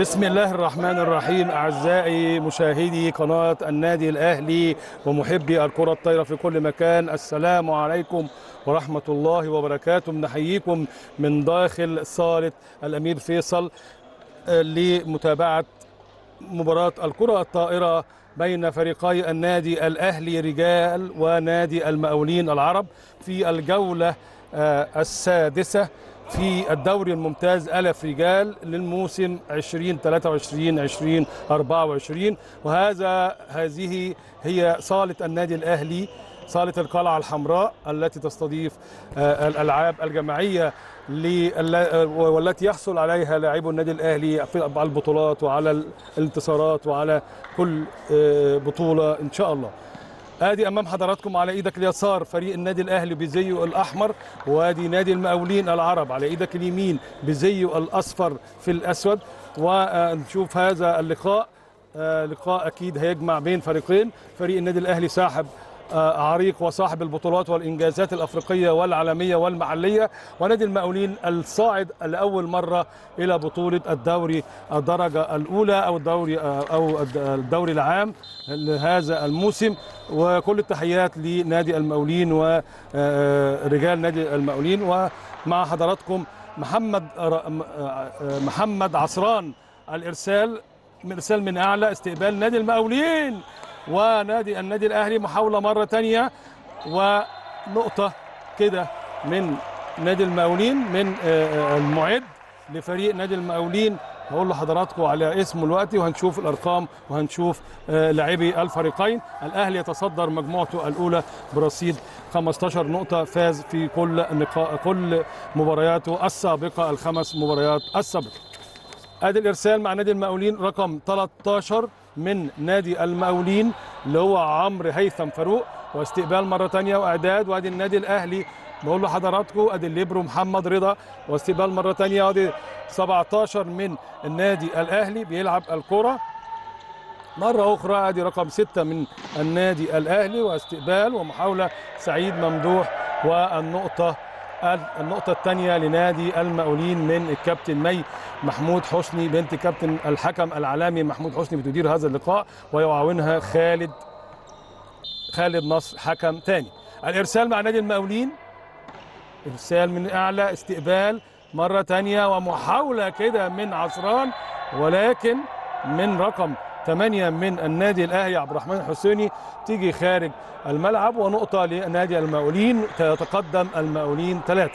بسم الله الرحمن الرحيم. أعزائي مشاهدي قناة النادي الأهلي ومحبي الكرة الطايرة في كل مكان، السلام عليكم ورحمة الله وبركاته. نحييكم من داخل صالة الأمير فيصل لمتابعة مباراة الكرة الطائرة بين فريقي النادي الأهلي رجال ونادي المقاولين العرب في الجولة السادسة في الدوري الممتاز ألف رجال للموسم 2023-2024، هذه هي صالة النادي الأهلي، صالة القلعة الحمراء التي تستضيف الألعاب الجماعية والتي يحصل عليها لاعبو النادي الأهلي على البطولات وعلى الانتصارات وعلى كل بطولة إن شاء الله. ادي امام حضراتكم على ايدك اليسار فريق النادي الاهلي بزيه الاحمر، وادي نادي المقاولين العرب على ايدك اليمين بزيه الاصفر في الاسود. ونشوف هذا اللقاء، لقاء اكيد هيجمع بين فريقين. فريق النادي الاهلي صاحب عريق وصاحب البطولات والانجازات الافريقيه والعالميه والمحليه، ونادي المقاولين الصاعد لاول مره الى بطوله الدوري الدرجه الاولى او الدوري العام لهذا الموسم. وكل التحيات لنادي المقاولين ورجال نادي المقاولين. ومع حضراتكم محمد عصران، الارسال من اعلى، استقبال نادي المقاولين ونادي النادي الأهلي، محاولة مرة تانية ونقطة كده من نادي المقاولين، من المعد لفريق نادي المقاولين. هقول لحضراتكم على اسمه دلوقتي وهنشوف الأرقام وهنشوف لاعبي الفريقين. الأهلي يتصدر مجموعته الأولى برصيد 15 نقطة، فاز في كل مبارياته السابقة، الخمس مباريات السابقة. أدي الإرسال مع نادي المقاولين رقم 13 من نادي المقاولين اللي هو عمرو هيثم فاروق، واستقبال مره ثانيه واعداد. وادي النادي الاهلي، بقول لحضراتكم ادي الليبرو محمد رضا، واستقبال مره ثانيه. ادي 17 من النادي الاهلي بيلعب الكره مره اخرى. ادي رقم 6 من النادي الاهلي، واستقبال ومحاوله سعيد ممدوح، والنقطه الثانية لنادي المقاولين من الكابتن مي محمود حسني بنت كابتن الحكم العالمي محمود حسني، بتدير هذا اللقاء ويعاونها خالد نصر حكم ثاني. الإرسال مع نادي المقاولين، إرسال من أعلى، استقبال مرة ثانية ومحاولة كده من عصران، ولكن من رقم 8 من النادي الاهلي عبد الرحمن الحسيني تيجي خارج الملعب، ونقطه لنادي المقاولين. تتقدم المقاولين 3.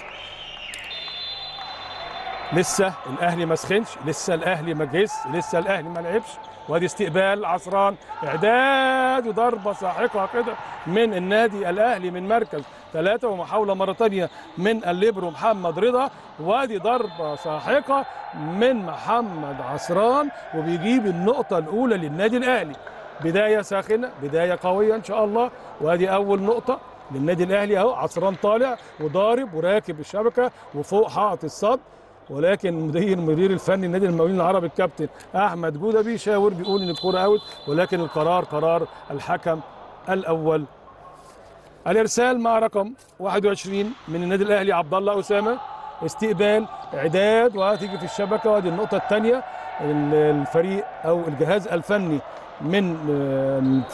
لسه الاهلي ما سخنش، لسه الاهلي ما جهش، لسه الاهلي ما لعبش. وادي استقبال عصران، اعداد، وضربه ساحقه كده من النادي الاهلي من مركز 3، ومحاوله مره ثانيه من الليبرو محمد رضا، وادي ضربه ساحقه من محمد عصران، وبيجيب النقطه الاولى للنادي الاهلي. بدايه ساخنه، بدايه قويه ان شاء الله. وادي اول نقطه للنادي الاهلي اهو. عصران طالع وضارب وراكب الشبكه وفوق حائط الصد، ولكن المدير الفني نادي المقاولين العرب الكابتن احمد جودة بيشاور، بيقول ان الكوره اوت، ولكن القرار قرار الحكم الاول. الارسال مع رقم 21 من النادي الاهلي عبد الله اسامه، استقبال، اعداد، وهتيجي في الشبكه. وادي النقطه الثانيه. الفريق او الجهاز الفني من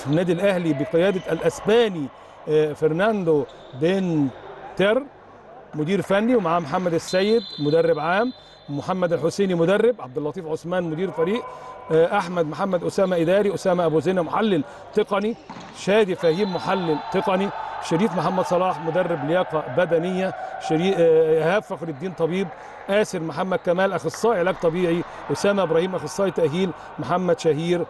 النادي الاهلي بقياده الاسباني فرناندو بينتر مدير فني، ومعاه محمد السيد مدرب عام، محمد الحسيني مدرب، عبد اللطيف عثمان مدير فريق، احمد محمد اسامه اداري، اسامه ابو زينه محلل تقني، شادي فهيم محلل تقني، شريف محمد صلاح مدرب لياقه بدنيه، شريف إيهاب فخر الدين طبيب، آسر محمد كمال اخصائي علاج طبيعي، اسامه ابراهيم اخصائي تاهيل، محمد شهير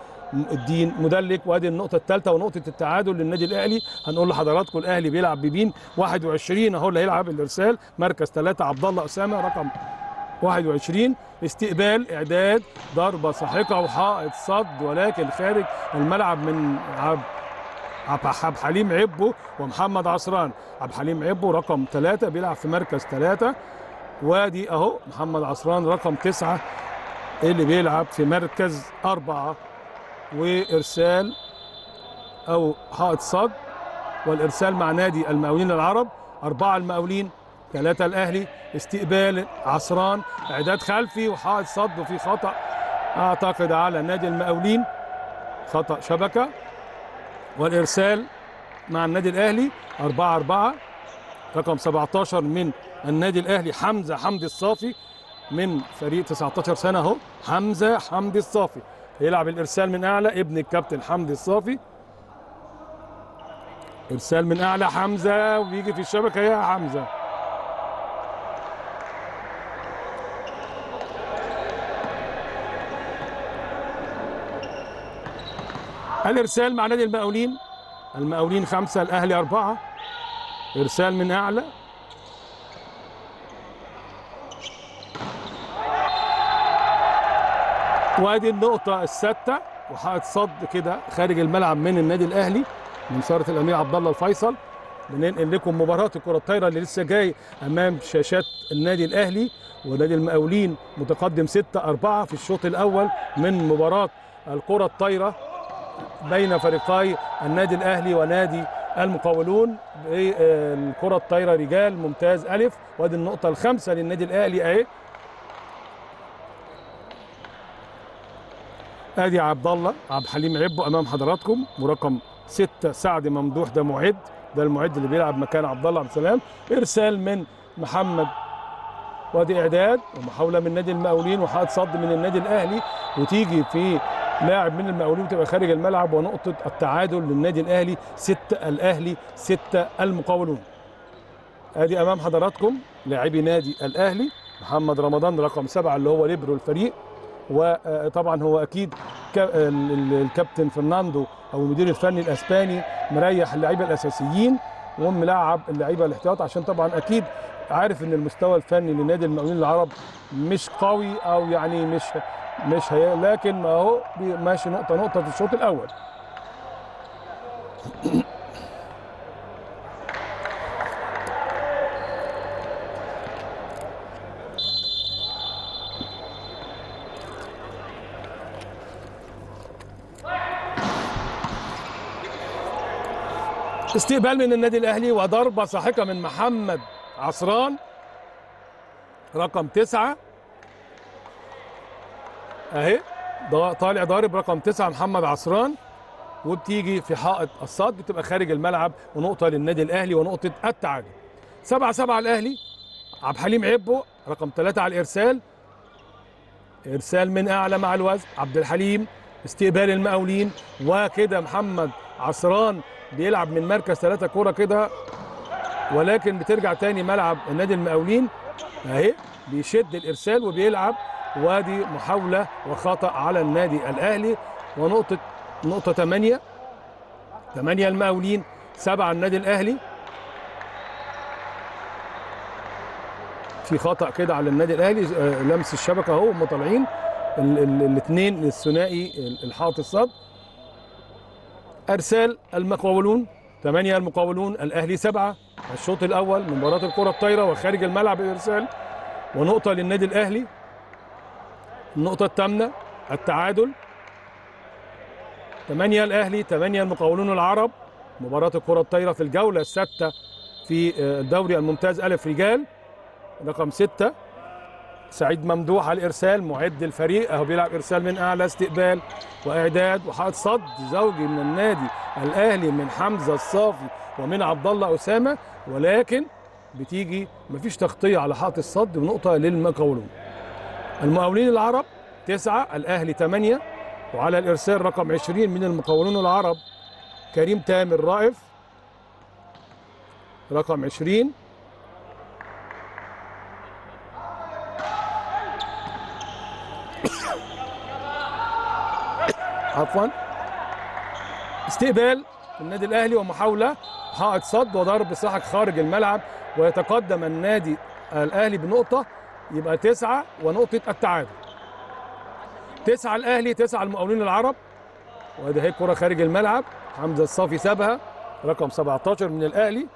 الدين مدلك. وادي النقطه الثالثه ونقطه التعادل للنادي الاهلي. هنقول لحضراتكم الاهلي بيلعب بمين؟ 21 اهو اللي هيلعب الارسال، مركز 3 عبد الله اسامه رقم 21، استقبال، اعداد، ضربه ساحقه وحائط صد، ولكن خارج الملعب من عبد حليم عبو ومحمد عصران. عبد حليم عبو رقم 3 بيلعب في مركز 3، وادي اهو محمد عصران رقم 9 اللي بيلعب في مركز 4، وارسال او حائط صد. والارسال مع نادي المقاولين العرب 4 المقاولين، ثلاثة الأهلي، استقبال عصران، إعداد خلفي وحائط صد، وفي خطأ أعتقد على نادي المقاولين، خطأ شبكة، والإرسال مع النادي الأهلي 4-4 رقم 17 من النادي الأهلي حمزة حمدي الصافي من فريق 19 سنة أهو، حمزة حمدي الصافي يلعب الإرسال من أعلى، ابن الكابتن حمدي الصافي، إرسال من أعلى حمزة وبيجي في الشبكة يا حمزة، الإرسال مع نادي المقاولين، المقاولين 5 الأهلي 4، إرسال من أعلى، وادي النقطة السادسة وحائط صد كده خارج الملعب من النادي الأهلي من صالة الأمير عبد الله الفيصل. بننقل لكم مباراة الكرة الطايرة اللي لسه جاي أمام شاشات النادي الأهلي ونادي المقاولين، متقدم 6-4 في الشوط الأول من مباراة الكرة الطايرة بين فريقي النادي الأهلي ونادي المقاولون. الكرة الطايرة رجال ممتاز ألف، وادي النقطة الخامسة للنادي الأهلي أهي، أدي عبد الله عبد الحليم عبو أمام حضراتكم، ورقم 6 سعد ممدوح، ده معد، ده المعد اللي بيلعب مكان عبد الله عبد السلام، إرسال من محمد، وادي إعداد ومحاولة من نادي المقاولين وحائط صد من النادي الأهلي، وتيجي في لاعب من المقاولين وتبقى خارج الملعب، ونقطة التعادل للنادي الأهلي 6 الأهلي 6 المقاولون. أدي أمام حضراتكم لاعبي نادي الأهلي، محمد رمضان رقم 7 اللي هو ليبرو الفريق، وطبعا هو اكيد الكابتن فرناندو او المدير الفني الاسباني مريح اللعيبه الاساسيين وملعب اللعيبه الاحتياط، عشان طبعا اكيد عارف ان المستوى الفني لنادي المقاولين العرب مش قوي، او يعني مش هي، لكن ما هو ماشي نقطه نقطه في الشوط الاول. استقبال من النادي الأهلي وضربة ساحقة من محمد عصران رقم 9 اهي، طالع ضارب رقم 9 محمد عصران، وبتيجي في حائط الصد بتبقى خارج الملعب، ونقطة للنادي الأهلي ونقطة التعادل. 7-7 الأهلي، عبد الحليم عبو رقم 3 على الإرسال، إرسال من أعلى مع الوزن عبد الحليم، استقبال المقاولين، وكده محمد عصران بيلعب من مركز 3 كوره كده، ولكن بترجع تاني ملعب النادي المقاولين اهي، بيشد الارسال وبيلعب، وادي محاوله وخطا على النادي الاهلي، ونقطه نقطه 8 المقاولين 7 النادي الاهلي، في خطا كده على النادي الاهلي، لمس الشبكه اهو، هم طالعين الاثنين الثنائي الحاط الصد. أرسال المقاولون 8 المقاولون الأهلي 7 الشوط الأول من مباراة الكرة الطايرة، وخارج الملعب إرسال ونقطة للنادي الأهلي، النقطة الثامنة التعادل، 8 الأهلي 8 المقاولون العرب، مباراة الكرة الطايرة في الجولة السادسة في الدوري الممتاز ألف رجال، رقم 6 سعيد ممدوح على الإرسال، معد الفريق أهو بيلعب إرسال من أعلى، استقبال وإعداد وحائط صد زوجي من النادي الأهلي من حمزة الصافي ومن عبد الله أسامة، ولكن بتيجي مفيش تغطية على حائط الصد، ونقطة للمقاولون. المقاولين العرب 9 الأهلي 8، وعلى الإرسال رقم 20 من المقاولون العرب كريم تامر رائف رقم 20، عفوا استقبال النادي الاهلي ومحاوله حائط صد وضرب ساحق خارج الملعب، ويتقدم النادي الاهلي بنقطه، يبقى 9 ونقطه التعادل. 9 الاهلي 9 المقاولين العرب، وادي هي كره خارج الملعب، حمزه الصافي سابها رقم 17 من الاهلي،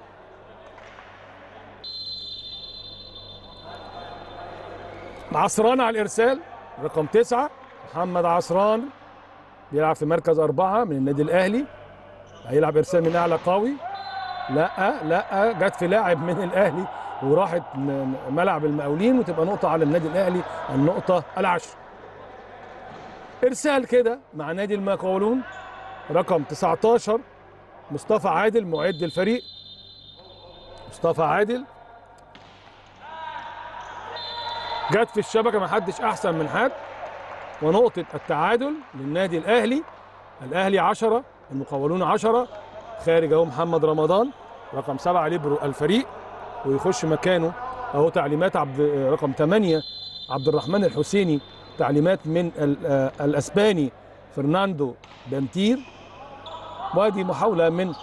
عصران على الارسال رقم 9 محمد عصران بيلعب في مركز 4 من النادي الأهلي، هيلعب إرسال من أعلى قوي، لا جت في لاعب من الأهلي وراحت ملعب المقاولين، وتبقى نقطه على النادي الاهلي النقطه العشر. ارسال كده مع نادي المقاولون رقم 19 مصطفى عادل معد الفريق. مصطفى عادل جت في الشبكه، ما حدش احسن من حد، ونقطه التعادل للنادي الاهلي. الاهلي 10 المقاولون 10. خارج اهو محمد رمضان رقم 7 ليبرو الفريق، ويخش مكانه اهو تعليمات رقم 8 عبد الرحمن الحسيني، تعليمات من الاسباني فرناندو بينتر. وادي محاوله من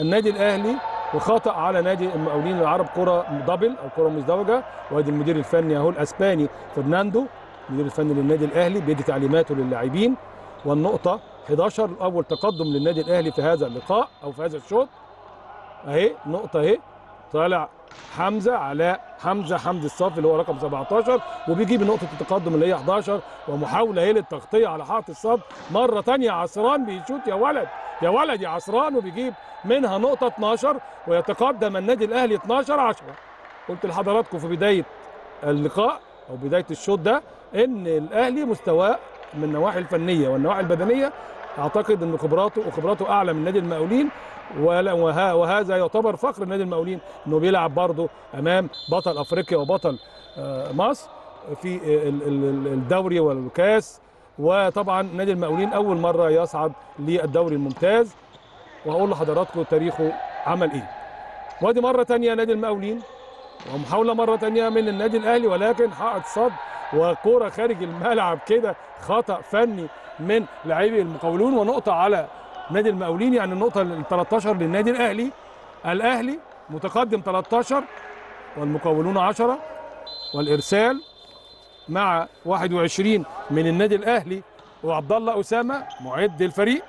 النادي الاهلي وخطأ على نادي المقاولين العرب، كره دبل او كره مزدوجه. وادي المدير الفني اهو الاسباني فرناندو، المدير الفني للنادي الاهلي بيدي تعليماته للاعبين. والنقطه 11 اول تقدم للنادي الاهلي في هذا اللقاء او في هذا الشوط. اهي نقطه اهي، طالع حمزه علاء حمزه الصافي اللي هو رقم 17، وبيجيب نقطه التقدم اللي هي 11. ومحاوله اهي للتغطيه على حائط الصد مره ثانيه. عصران بيشوت، يا ولد يا عصران، وبيجيب منها نقطه 12، ويتقدم النادي الاهلي 12-10. قلت لحضراتكم في بدايه اللقاء او بدايه الشوط ده ان الاهلي مستواه من النواحي الفنيه والنواحي البدنيه اعتقد ان خبراته اعلى من نادي المقاولين، وهذا يعتبر فخر نادي المقاولين انه بيلعب برضه امام بطل افريقيا وبطل مصر في الدوري والكاس. وطبعا نادي المقاولين اول مره يصعد للدوري الممتاز، وهقول لحضراتكم تاريخه عمل ايه. وادي مره ثانيه نادي المقاولين، ومحاوله مره ثانيه من النادي الاهلي، ولكن حائط صد وكرة خارج الملعب كده، خطأ فني من لاعبي المقاولون، ونقطة على نادي المقاولين، يعني النقطة ال 13 للنادي الأهلي. الأهلي متقدم 13 والمقاولون 10، والإرسال مع 21 من النادي الأهلي وعبد الله أسامة معد الفريق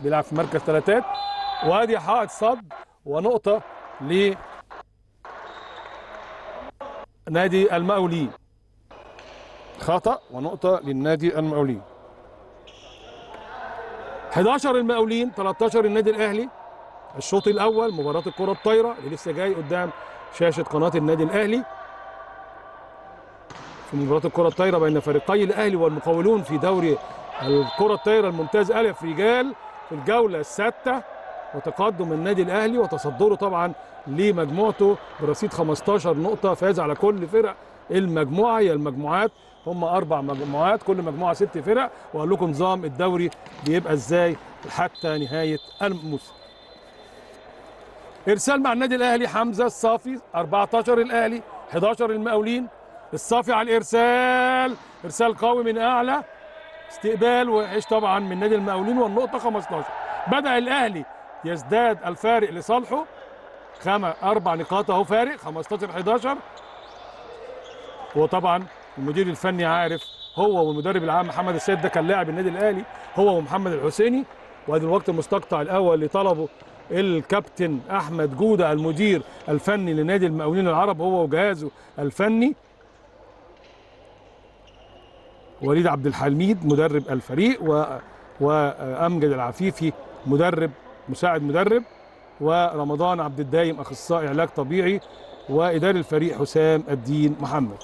بيلعب في مركز ثلاثات. وأدي حائط صد ونقطة ل نادي المقاولين، خطأ ونقطة للنادي المقاولين. 11 المقاولين 13 النادي الأهلي. الشوط الأول مباراة الكرة الطايرة اللي لسه جاي قدام شاشة قناة النادي الأهلي، في مباراة الكرة الطايرة بين فريقي الأهلي والمقاولون في دوري الكرة الطايرة الممتاز ألف رجال في الجولة السادسة. وتقدم النادي الاهلي وتصدره طبعا لمجموعته برصيد 15 نقطه. فاز على كل فرق المجموعه، يا المجموعات هم 4 مجموعات، كل مجموعه 6 فرق، واقول لكم نظام الدوري بيبقى ازاي حتى نهايه الموسم. ارسال مع النادي الاهلي حمزه الصافي 14 الاهلي 11 المقاولين. الصافي على الارسال، ارسال قوي من اعلى، استقبال وحش طبعا من نادي المقاولين، والنقطه 15. بدا الاهلي يزداد الفارق لصالحه، 4 نقاط اهو فارق 15-11. وطبعا المدير الفني عارف، هو والمدرب العام محمد السيد، ده كان لاعب النادي الاهلي هو ومحمد الحسيني. وادي الوقت المستقطع الاول اللي طلبه الكابتن احمد جودة المدير الفني لنادي المقاولين العرب هو وجهازه الفني. وليد عبد الحميد مدرب الفريق، وامجد العفيفي مدرب مساعد مدرب، ورمضان عبد الدايم اخصائي علاج طبيعي، واداري الفريق حسام الدين محمد.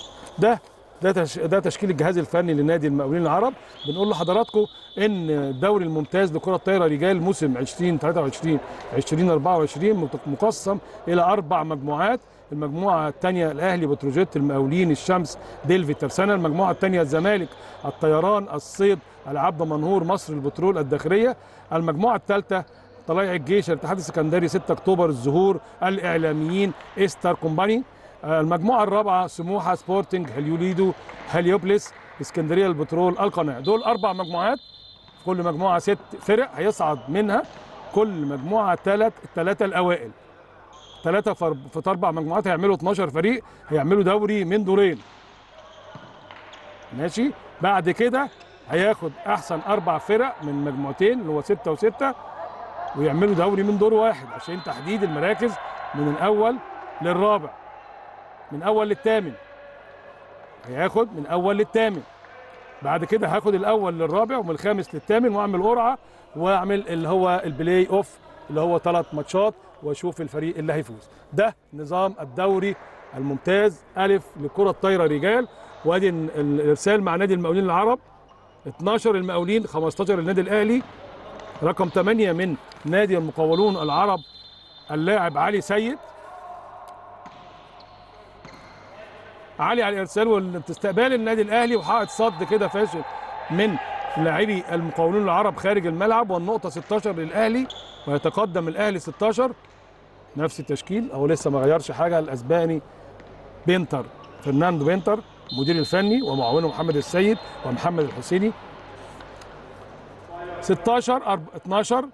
ده تشكيل الجهاز الفني لنادي المقاولين العرب. بنقول لحضراتكم ان الدوري الممتاز لكره الطايره رجال موسم 2023 2024 مقسم الى 4 مجموعات. المجموعه الثانيه الاهلي، بتروجيت، المقاولين، الشمس، ديلفي، الترسانه. المجموعه الثانيه الزمالك، الطيران، الصيد، العبد منهور، مصر البترول، الداخليه. المجموعه الثالثه طلائع الجيش، الاتحاد السكندري، 6 اكتوبر، الزهور، الاعلاميين، استر كومباني. المجموعه الرابعه سموحه، سبورتنج، هليوليدو، هليوبلس، اسكندريه البترول، القناه. دول 4 مجموعات، في كل مجموعه 6 فرق هيصعد منها كل مجموعه الثلاثه الاوائل. 3 في 4 مجموعات هيعملوا 12 فريق، هيعملوا دوري من دورين. ماشي، بعد كده هياخد احسن 4 فرق من مجموعتين اللي هو 6 و6 ويعملوا دوري من دور واحد، عشان تحديد المراكز من الاول للرابع، من اول للثامن. هياخد من اول للثامن، بعد كده هاخد الاول للرابع ومن الخامس للثامن، واعمل قرعه واعمل اللي هو البلاي اوف اللي هو 3 ماتشات واشوف الفريق اللي هيفوز. ده نظام الدوري الممتاز الف للكره الطايره رجال. وادي الارسال مع نادي المقاولين العرب 12 المقاولين 15 النادي الاهلي، رقم 8 من نادي المقاولون العرب اللاعب علي سيد. علي على الارسال والاستقبال النادي الاهلي وحقق صد كده فاشل من لاعبي المقاولون العرب خارج الملعب، والنقطه 16 للاهلي ويتقدم الاهلي 16. نفس التشكيل او لسه ما غيرش حاجه. الاسباني بينتر، فرناندو بينتر المدير الفني ومعاونه محمد السيد ومحمد الحسيني. 16 12.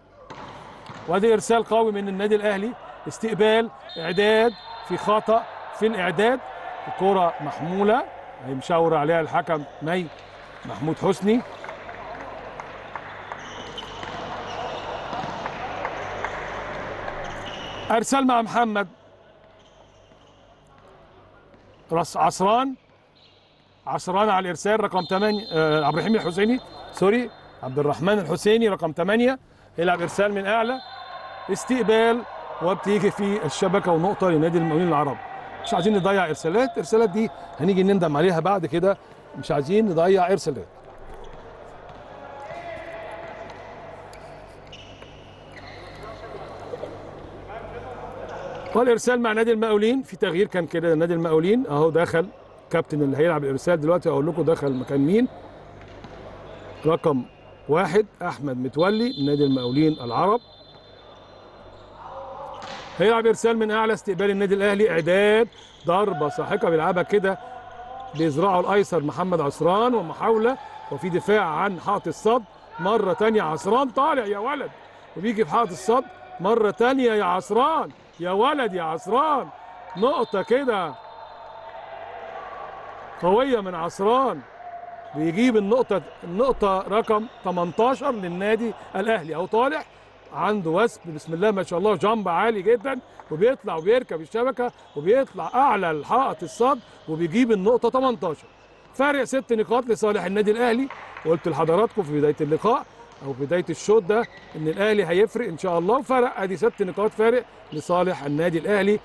وادي ارسال قوي من النادي الاهلي، استقبال اعداد، في خطا في الاعداد، الكره محموله هيمشاور عليها الحكم مي محمود حسني. ارسال مع محمد راس عصران على الارسال، رقم 8 عبد الرحيم الحسيني، سوري عبد الرحمن الحسيني رقم 8 يلعب ارسال من اعلى، استقبال وبتيجي في الشبكه ونقطه لنادي المقاولين العرب. مش عايزين نضيع ارسالات، الارسالات دي هنيجي نندم عليها بعد كده، مش عايزين نضيع ارسالات. والارسال مع نادي المقاولين، في تغيير كان كده نادي المقاولين اهو، دخل كابتن اللي هيلعب الارسال دلوقتي اقول لكم دخل مكان مين. رقم 1 احمد متولي نادي المقاولين العرب هيلعب ارسال من اعلى، استقبال النادي الاهلي، اعداد، ضربه ساحقه بيلعبها كده بيزرعه الايسر محمد عصران، ومحاوله وفي دفاع عن حائط الصد. مره ثانيه عصران طالع يا ولد وبيجي في حائط الصد، مره ثانيه يا عصران يا ولد يا عصران، نقطه كده قويه من عصران بيجيب النقطه رقم 18 للنادي الاهلي. او طالع عنده وسب بسم الله ما شاء الله، جامب عالي جدا وبيطلع وبيركب الشبكه وبيطلع اعلى الحائط الصد وبيجيب النقطه 18. فرق 6 نقاط لصالح النادي الاهلي. وقلت لحضراتكم في بدايه اللقاء او بدايه الشوط ده ان الاهلي هيفرق ان شاء الله، فرق ادي 6 نقاط فارق لصالح النادي الاهلي.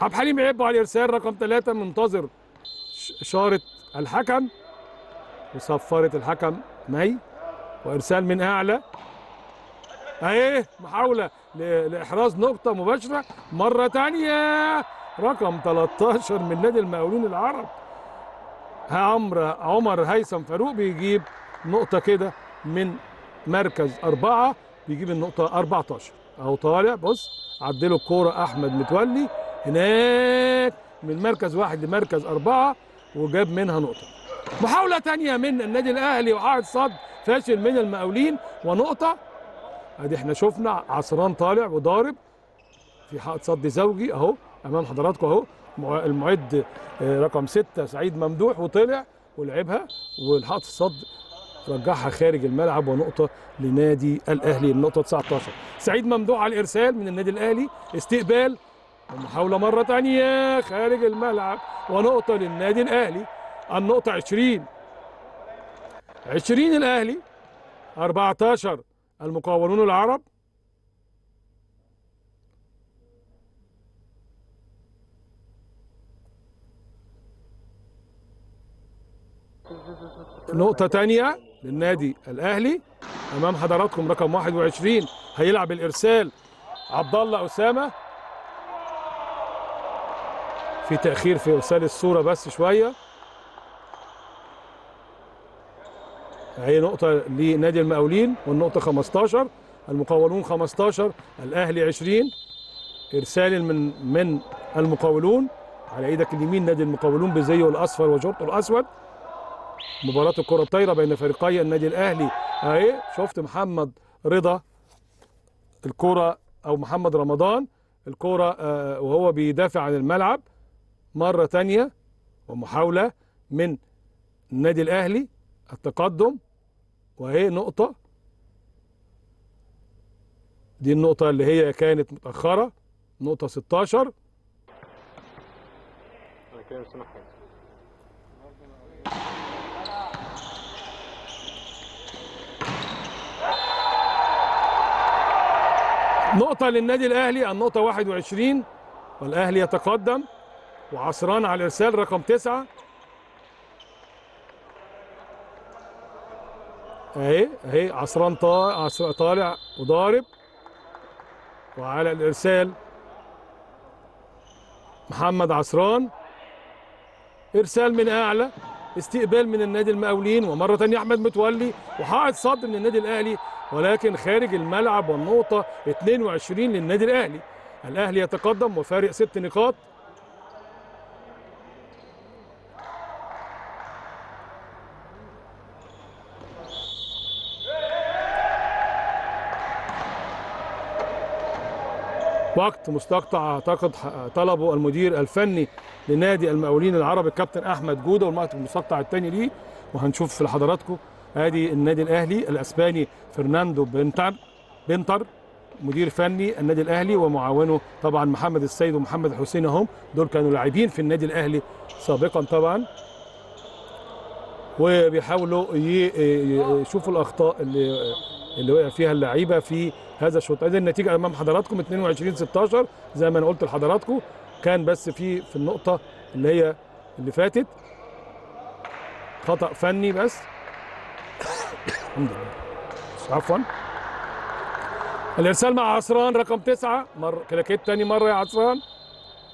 عبد الحليم عبده على الارسال رقم 3، منتظر اشاره الحكم وصفرت الحكم مي. وارسال من اعلى اهي، محاوله لاحراز نقطه مباشره مره ثانيه، رقم 13 من نادي المقاولون العرب عمر هيثم فاروق بيجيب نقطه كده من مركز 4 بيجيب النقطه 14. اهو طالع بص عدله الكوره احمد متولي هناك من مركز 1 لمركز 4 وجاب منها نقطه. محاوله ثانيه من النادي الاهلي وقعت صد فاشل من المقاولين ونقطه. ادي احنا شفنا عصران طالع وضارب في حائط صد زوجي اهو امام حضراتكم اهو، المعد رقم 6 سعيد ممدوح وطلع ولعبها والحائط الصد رجعها خارج الملعب ونقطه لنادي الاهلي، النقطه 19. سعيد ممدوح على الارسال من النادي الاهلي، استقبال ومحاوله مره ثانيه خارج الملعب ونقطه للنادي الاهلي، النقطه 20 الاهلي 14 المقاولون العرب. نقطه ثانيه للنادي الاهلي امام حضراتكم رقم 21 هيلعب الارسال عبد الله اسامه. في تاخير في ارسال الصوره بس شويه. هي نقطه لنادي المقاولين والنقطه 15، المقاولون 15 الاهلي 20. ارسال من المقاولون على ايدك اليمين نادي المقاولون بزيه الاصفر وشورته الاسود. مباراة الكرة الطايرة بين فريقي النادي الأهلي أهي، شفت محمد رضا الكرة أو محمد رمضان الكرة وهو بيدافع عن الملعب مرة تانية، ومحاولة من النادي الأهلي التقدم وأهي نقطة. دي النقطة اللي هي كانت متأخرة، نقطة 16. نقطة للنادي الأهلي، النقطة 21، والأهلي يتقدم وعصران على الإرسال رقم 9. أهي عصران طالع وضارب وعلى الإرسال محمد عصران، إرسال من أعلى، استقبال من النادي المقاولين، ومرة تانية أحمد متولي وحائط صد من النادي الأهلي ولكن خارج الملعب، والنقطة 22 للنادي الأهلي. الأهلي يتقدم وفارق 6 نقاط. وقت مستقطع اعتقد طلبه المدير الفني لنادي المقاولين العربي الكابتن احمد جوده، والوقت المستقطع الثاني ليه، وهنشوف لحضراتكم. ادي النادي الاهلي الاسباني فرناندو بينتر مدير فني النادي الاهلي، ومعاونه طبعا محمد السيد ومحمد الحسيني، هم دول كانوا لاعبين في النادي الاهلي سابقا طبعا، وبيحاولوا يشوفوا الاخطاء اللي وقع فيها اللعيبه في هذا الشوط. ادي النتيجه امام حضراتكم 22-16 زي ما انا قلت لحضراتكم، كان بس في النقطه اللي فاتت خطا فني بس. الحمد لله. عفوا. الارسال مع عصران رقم 9، مره كلاكيت تاني مره يا عصران،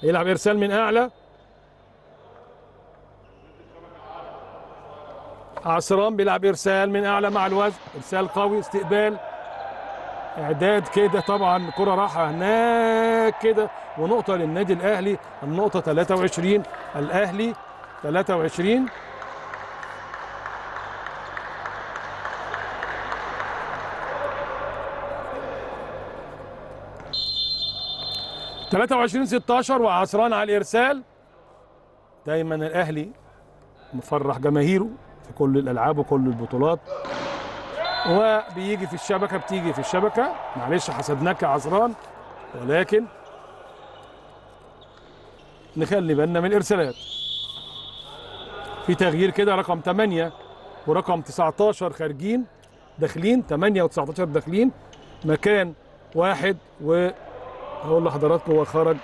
يلعب ارسال من اعلى، عصران بيلعب ارسال من اعلى مع الوزن، ارسال قوي، استقبال، اعداد كده طبعا، كره راحه هناك كده، ونقطه للنادي الاهلي، النقطه 23، الاهلي 23. وعصران على الارسال. دايما الاهلي مفرح جماهيره في كل الالعاب وكل البطولات، وبيجي في الشبكه، بتيجي في الشبكه، معلش حسدناك يا عصران، ولكن نخلي بالنا من الارسالات. في تغيير كده، رقم 8 ورقم 19 خارجين داخلين، 8 و19 داخلين مكان واحد، وهقول لحضراتكم هو خرج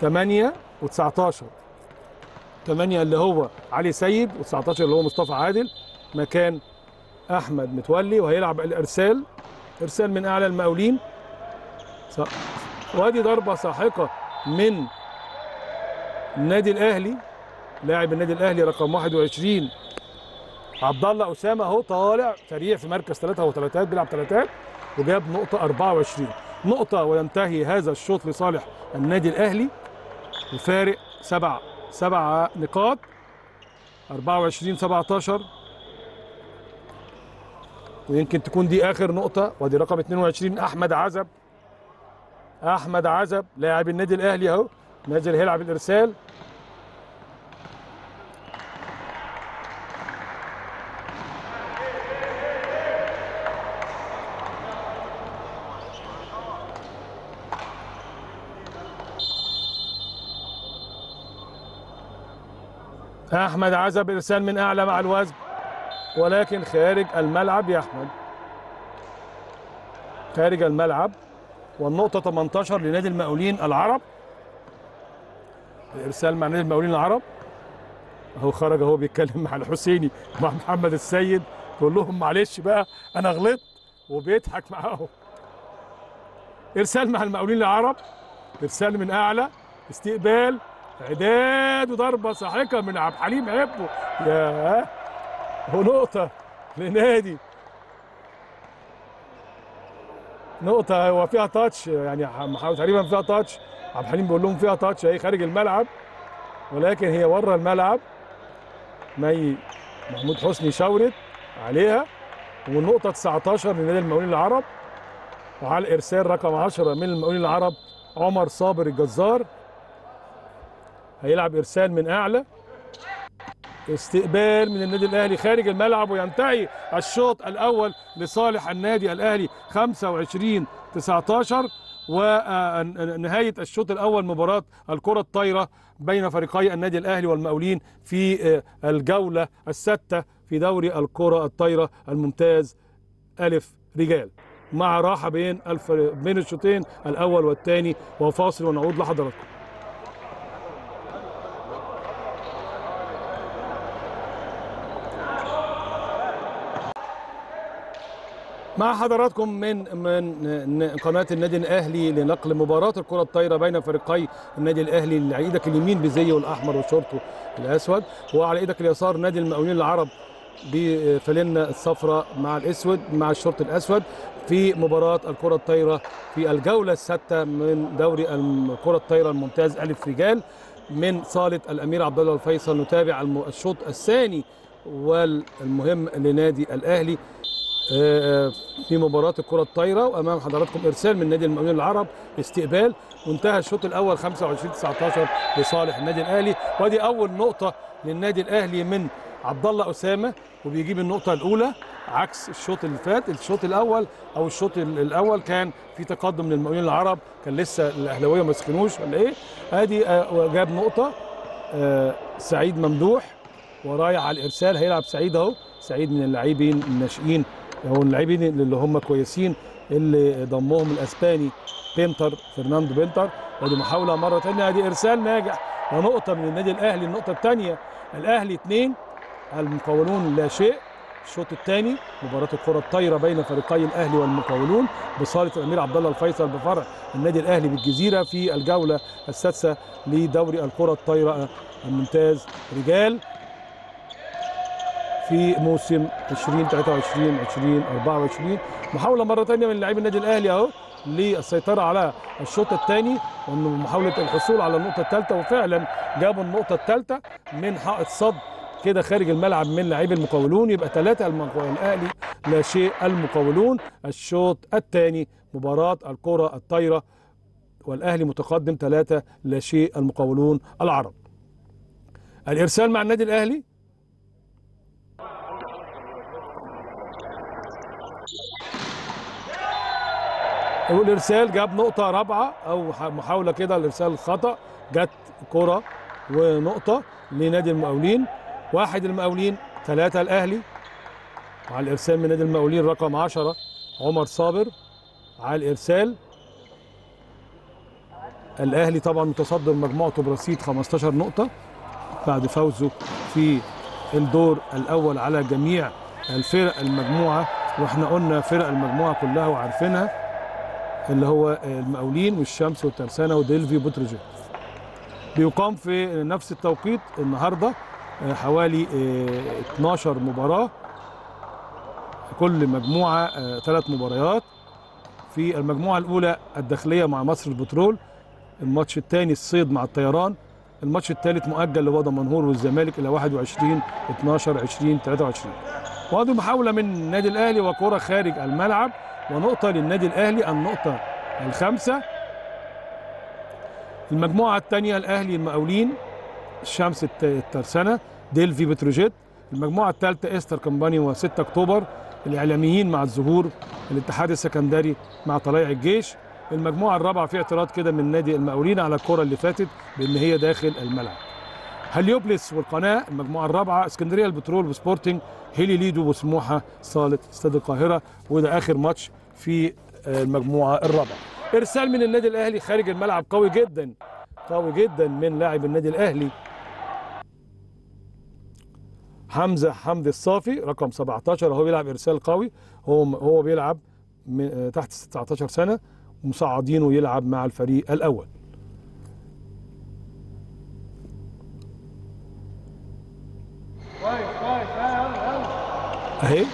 8 و19، 8 اللي هو علي سيد و19 اللي هو مصطفى عادل مكان احمد متولي، وهيلعب الارسال، ارسال من اعلى المقاولين، وادي ضربه ساحقه من النادي الاهلي، لاعب النادي الاهلي رقم 21 عبد الله اسامه، اهو طالع سريع في مركز 3، هو 3 بيلعب 3 وجاب نقطه 24 نقطه، وينتهي هذا الشوط لصالح النادي الاهلي وفارق 7 نقاط، 24-17، ويمكن تكون دي اخر نقطه. وادي رقم 22 احمد عزب لاعب النادي الاهلي اهو، نازل هيلعب الارسال، احمد عزب ارسال من اعلى مع الوزن ولكن خارج الملعب يا احمد، خارج الملعب، والنقطه 18 لنادي المقاولين العرب، الارسال مع نادي المقاولين العرب، اهو خرج اهو بيتكلم مع الحسيني مع محمد السيد، بيقول لهم معلش بقى انا غلطت، وبيضحك معاهم. ارسال مع المقاولين العرب، ارسال من اعلى، استقبال، اعداد، وضربه ساحقه من عبد الحليم عبده، ياه، ونقطة لنادي، نقطة وفيها تاتش، يعني تقريبا فيها تاتش، عبد الحليم بيقول لهم فيها تاتش، هي خارج الملعب ولكن هي بره الملعب، مي محمود حسني شاورت عليها، والنقطة 19 لنادي المقاولين العرب، وعلى الإرسال رقم 10 من المقاولين العرب عمر صابر الجزار، هيلعب إرسال من أعلى، استقبال من النادي الاهلي خارج الملعب، وينتهي الشوط الاول لصالح النادي الاهلي 25-19، ونهايه الشوط الاول مباراه الكره الطايره بين فريقي النادي الاهلي والمقاولين في الجوله السادسه في دوري الكره الطايره الممتاز أ رجال. مع راحه بين الشوطين الاول والثاني، وفاصل ونعود لحضراتكم. مع حضراتكم من قناة النادي الأهلي لنقل مباراة الكرة الطايرة بين فريقي النادي الأهلي، اللي على ايدك اليمين بزيه الأحمر وشورته الأسود، وعلى ايدك اليسار نادي المقاولين العرب بفلنة الصفراء مع الأسود مع الشورت الأسود، في مباراة الكرة الطايرة في الجولة السادسة من دوري الكرة الطايرة الممتاز ألف رجال من صالة الأمير عبد الله الفيصل. نتابع الشوط الثاني والمهم لنادي الأهلي في مباراة الكرة الطايرة، وأمام حضراتكم إرسال من نادي المقاولين العرب استقبال، وانتهى الشوط الأول 25-19 لصالح النادي الأهلي، وادي أول نقطة للنادي الأهلي من عبد الله أسامة، وبيجيب النقطة الأولى عكس الشوط اللي فات. الشوط الأول كان في تقدم للمقاولين العرب، كان لسه الأهلاوية ما سخنوش ولا إيه، أدي جاب نقطة. سعيد ممدوح ورايح على الإرسال، هيلعب سعيد أهو، سعيد من اللاعبين الناشئين، هو اللاعبين اللي هم كويسين اللي ضمهم الاسباني بينتر، فرناندو بينتر. ودي محاوله مره ثانيه، ادي ارسال ناجح ونقطه من النادي الاهلي. النقطه الثانيه الاهلي 2 المقاولون لا شيء. الشوط الثاني مباراه الكره الطايره بين فريقي الاهلي والمقاولون بصاله الامير عبد الله الفيصل بفرع النادي الاهلي بالجزيره في الجوله السادسه لدوري الكره الطايره الممتاز رجال في موسم 2023 2024. محاوله مره ثانيه من لاعبي النادي الاهلي اهو للسيطره على الشوط الثاني ومحاوله الحصول على النقطه الثالثه، وفعلا جابوا النقطه الثالثه من حائط صد كده خارج الملعب من لاعبي المقاولون، يبقى 3 الاهلي لا شيء المقاولون. الشوط الثاني مباراه الكره الطايره والاهلي متقدم 3 لا شيء المقاولون العرب. الارسال مع النادي الاهلي، والارسال جاب نقطه رابعه او محاوله كده، الارسال خطا، جت كره ونقطه لنادي المقاولين. 1 المقاولين 3 الاهلي، على الارسال من نادي المقاولين رقم 10 عمر صابر على الارسال. الاهلي طبعا متصدر مجموعته برصيد 15 نقطه بعد فوزه في الدور الاول على جميع الفرق المجموعه، واحنا قلنا فرق المجموعه كلها وعارفينها، اللي هو المقاولين والشمس والترسانة وديلفي وبوترجيت. بيقام في نفس التوقيت النهارده حوالي 12 مباراة، كل مجموعة 3 مباريات. في المجموعة الأولى الداخلية مع مصر البترول، الماتش الثاني الصيد مع الطيران، الماتش الثالث مؤجل لوضع منهور والزمالك إلى 21/12/2023. وهذه محاولة من النادي الأهلي وكرة خارج الملعب ونقطة للنادي الأهلي، النقطة الخامسة. المجموعة الثانية الأهلي المقاولين، الشمس الترسانة، ديلفي بتروجيت. المجموعة الثالثة إستر كمباني و6 أكتوبر، الإعلاميين مع الزهور، الاتحاد السكندري مع طلائع الجيش. المجموعة الرابعة في اعتراض كده من نادي المقاولين على الكرة اللي فاتت بأن هي داخل الملعب. هليوبلس والقناة المجموعة الرابعة، اسكندرية البترول وسبورتنج، هيلي ليدو وسموحة، صالة استاد القاهرة. وده آخر ماتش في المجموعة الرابعة. إرسال من النادي الأهلي خارج الملعب قوي جدا، قوي جدا من لاعب النادي الأهلي حمزة حمدي الصافي رقم 17، هو بيلعب إرسال قوي، هو بيلعب تحت 19 سنة ومصعدينه يلعب مع الفريق الأول. اهي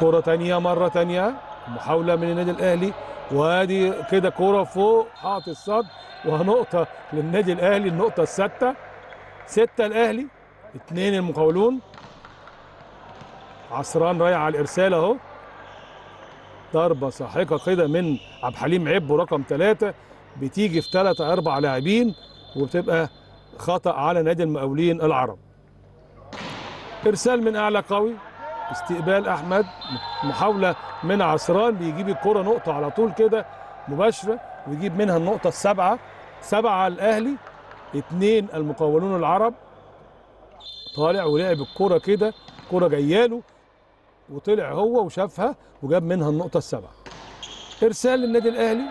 كرة تانية مرة تانية، محاولة من النادي الأهلي، وادي كده كرة فوق حاطط الصد ونقطة للنادي الأهلي، النقطة السادسة. 6 الأهلي 2 المقاولون. عصران رايح على الإرسال أهو، ضربة ساحقة كده من عبد الحليم عبو رقم 3، بتيجي في 3-4 لاعبين وبتبقى خطأ على نادي المقاولين العرب. إرسال من أعلى قوي، استقبال أحمد، محاولة من عصران، بيجيب الكرة نقطة على طول كده مباشرة، ويجيب منها النقطة السابعة. 7 الأهلي 2 المقاولون العرب. طالع ولعب الكرة كده، الكرة جاية له وطلع هو وشافها وجاب منها النقطة السابعة. ارسال للنادي الاهلي،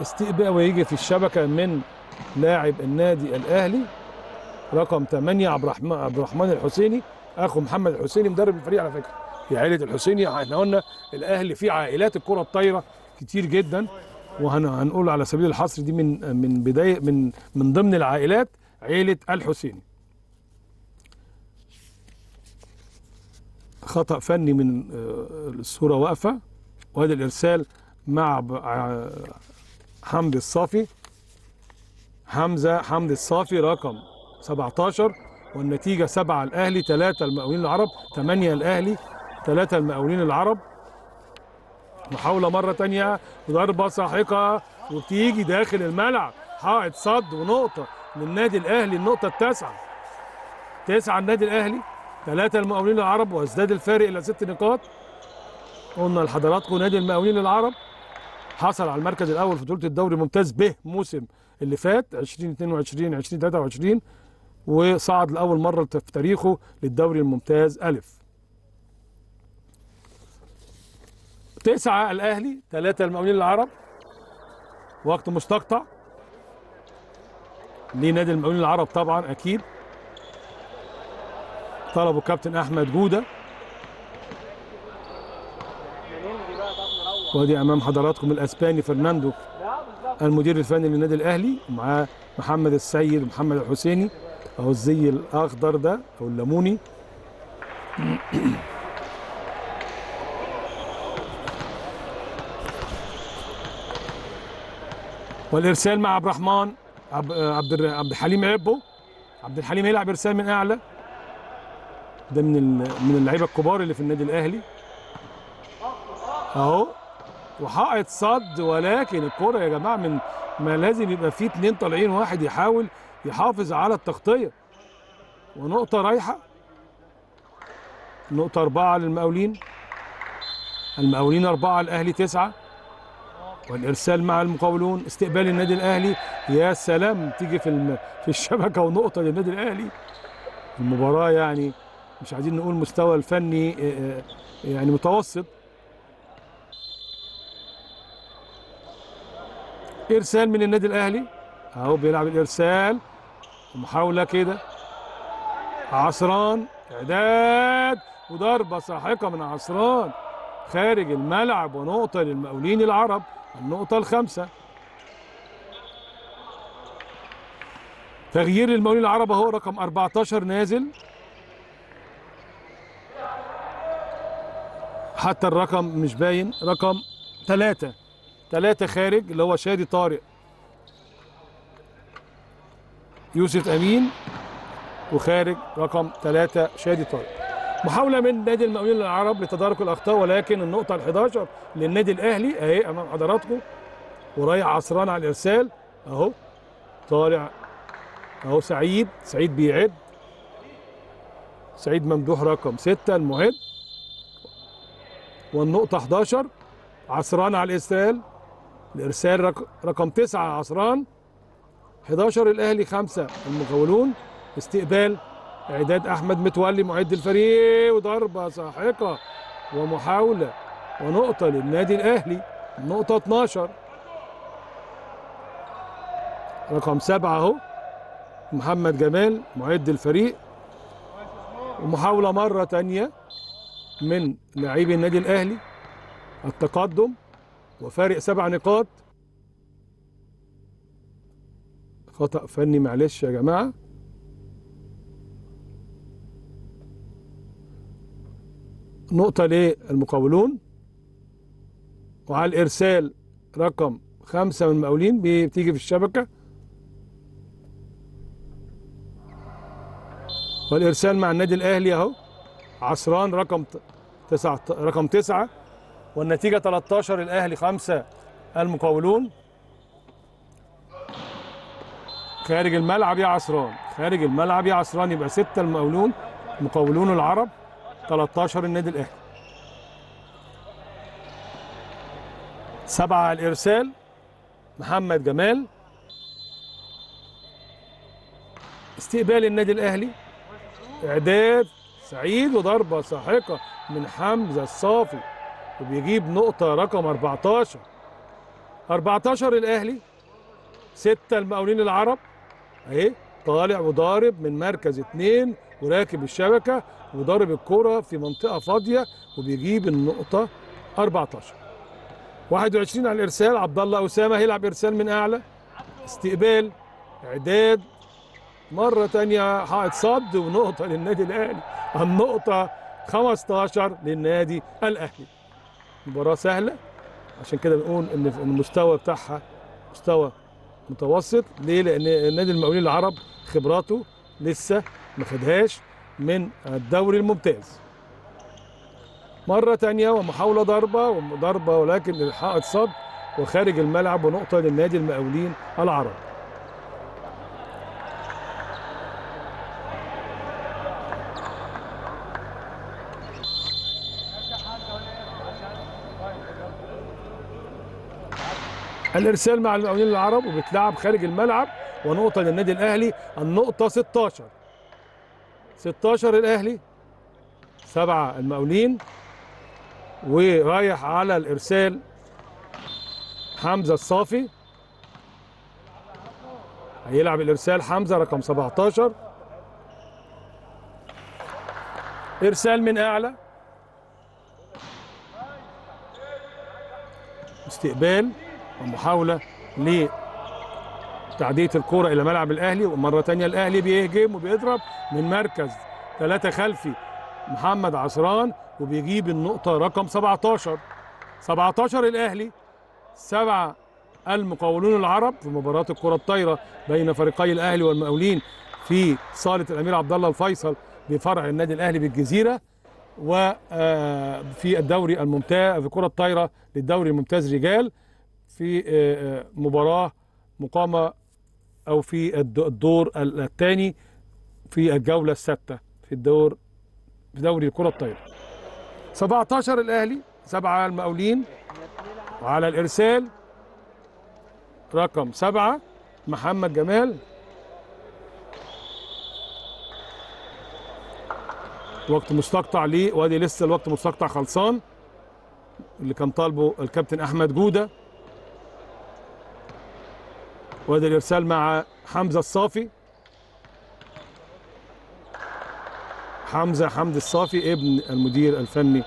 استقبال ويجي في الشبكه من لاعب النادي الاهلي رقم 8 عبد الرحمن الحسيني، اخو محمد الحسيني مدرب الفريق. على فكره في عائله الحسيني، احنا قلنا الاهلي في عائلات الكره الطايره كتير جدا، وهنقول على سبيل الحصر دي من بدايه من ضمن العائلات عائله الحسيني. خطأ فني من الصوره واقفه، وهذا الارسال مع حمدي الصافي، حمدي الصافي رقم 17، والنتيجه 7 الاهلي 3 المقاولين العرب، 8 الاهلي 3 المقاولين العرب. محاوله مره ثانيه وضربه ساحقه وبتيجي داخل الملعب، حائط صد ونقطه للنادي الاهلي، النقطه التاسعه. 9 النادي الاهلي 3 المقاولين العرب، وازداد الفارق الى 6 نقاط. قلنا لحضراتكم نادي المقاولين العرب حصل على المركز الاول في بطوله الدوري الممتاز به موسم اللي فات 2022 2023، وصعد لاول مره في تاريخه للدوري الممتاز الف. 9 الاهلي 3 المقاولين العرب، وقت مستقطع لنادي المقاولين العرب طبعا اكيد. طلبوا كابتن احمد جودة، وادي امام حضراتكم الاسباني فرناندو المدير الفني للنادي الاهلي، ومعاه محمد السيد ومحمد الحسيني، اهو الزي الاخضر ده او الليموني. والارسال مع عبد الرحمن عبد الحليم عبو، عبد الحليم يلعب ارسال من اعلى، ده من اللعيبه الكبار اللي في النادي الاهلي اهو، وحائط صد، ولكن الكره يا جماعه من ما لازم يبقى فيه 2 طالعين، واحد يحاول يحافظ على التغطيه، ونقطه رايحه، نقطه 4 للمقاولين، المقاولين 4 الاهلي 9. والارسال مع المقاولون، استقبال النادي الاهلي، يا سلام تيجي في الشبكه ونقطه للنادي الاهلي. المباراه يعني مش عايزين نقول مستوى الفني يعني متوسط. ارسال من النادي الاهلي اهو، بيلعب الارسال، محاوله كده، عصران اعداد، وضربه ساحقه من عصران خارج الملعب، ونقطه للمقاولين العرب، النقطه ال5. تغيير للمقاولين العرب اهو، رقم 14 نازل، حتى الرقم مش باين، رقم 3 خارج، اللي هو شادي طارق، يوسف امين، وخارج رقم 3 شادي طارق. محاوله من نادي المقاولين العرب لتدارك الاخطاء، ولكن النقطه ال11 للنادي الاهلي اهي امام حضراتكم، ورايح عصران على الارسال اهو، طالع اهو سعيد بيعد، سعيد ممدوح رقم 6 المعد، والنقطه 11 عصران على الارسال رقم 9 عصران، 11 الاهلي 5 المقاولون. استقبال اعداد احمد متولي معد الفريق، وضربه ساحقه ومحاوله ونقطه للنادي الاهلي، النقطه 12 رقم 7 اهو، محمد جمال معد الفريق، ومحاوله مره ثانيه من لاعبي النادي الاهلي، التقدم وفارق 7 نقاط. خطأ فني معلش يا جماعه، نقطة للمقاولون. وعلى الإرسال رقم 5 من المقاولين، بتيجي في الشبكة، والإرسال مع النادي الأهلي أهو، عصران رقم 9، والنتيجة 13 الأهلي 5 المقاولون. خارج الملعب يا عصران، خارج الملعب يا عصران، يبقى 6 المقاولون العرب، 13 النادي الاهلي. 7 على الارسال، محمد جمال، استقبال النادي الاهلي، اعداد سعيد، وضربه ساحقه من حمزه الصافي، وبيجيب نقطة رقم 14. 14 الأهلي، 6 المقاولين العرب، أهي طالع وضارب من مركز 2 وراكب الشبكة وضارب الكرة في منطقة فاضية وبيجيب النقطة 14. 21 على الإرسال، عبد الله أسامة هيلعب إرسال من أعلى، استقبال، إعداد، مرة تانية حائط صد ونقطة للنادي الأهلي، النقطة 15 للنادي الأهلي. مباراة سهلة، عشان كده بنقول إن المستوى بتاعها مستوى متوسط. ليه؟ لأن نادي المقاولين العرب خبراته لسه ما خدهاش من الدوري الممتاز. مرة تانية ومحاولة ضربة وضربة ولكن الحائط صد وخارج الملعب ونقطة للنادي المقاولين العرب. الارسال مع المقاولين العرب وبتلعب خارج الملعب ونقطه للنادي الاهلي، النقطه 16. 16 الاهلي، 7 المقاولين، ورايح على الارسال حمزه الصافي، هيلعب الارسال حمزه رقم 17، ارسال من اعلى، استقبال ومحاولة لتعدية الكرة إلى ملعب الأهلي. ومرة تانية الأهلي بيهجم وبيضرب من مركز 3 خلفي محمد عصران وبيجيب النقطة رقم 17. 17 الأهلي، 7 المقاولون العرب، في مباراة الكرة الطايرة بين فريقي الأهلي والمقاولين في صالة الأمير عبد الله الفيصل بفرع النادي الأهلي بالجزيرة، وفي الدوري الممتاز في الكرة الطايرة للدوري الممتاز رجال، في مباراة مقامة أو في الدور الثاني في الجولة السادسة في الدور في دوري الكرة الطايرة. 17 الأهلي، 7 المقاولين، وعلى الإرسال رقم 7 محمد جمال، وقت مستقطع ليه، وادي لسه الوقت مستقطع خلصان اللي كان طالبه الكابتن أحمد جودة. وادي الارسال مع حمزه الصافي، حمزه حمد الصافي ابن المدير الفني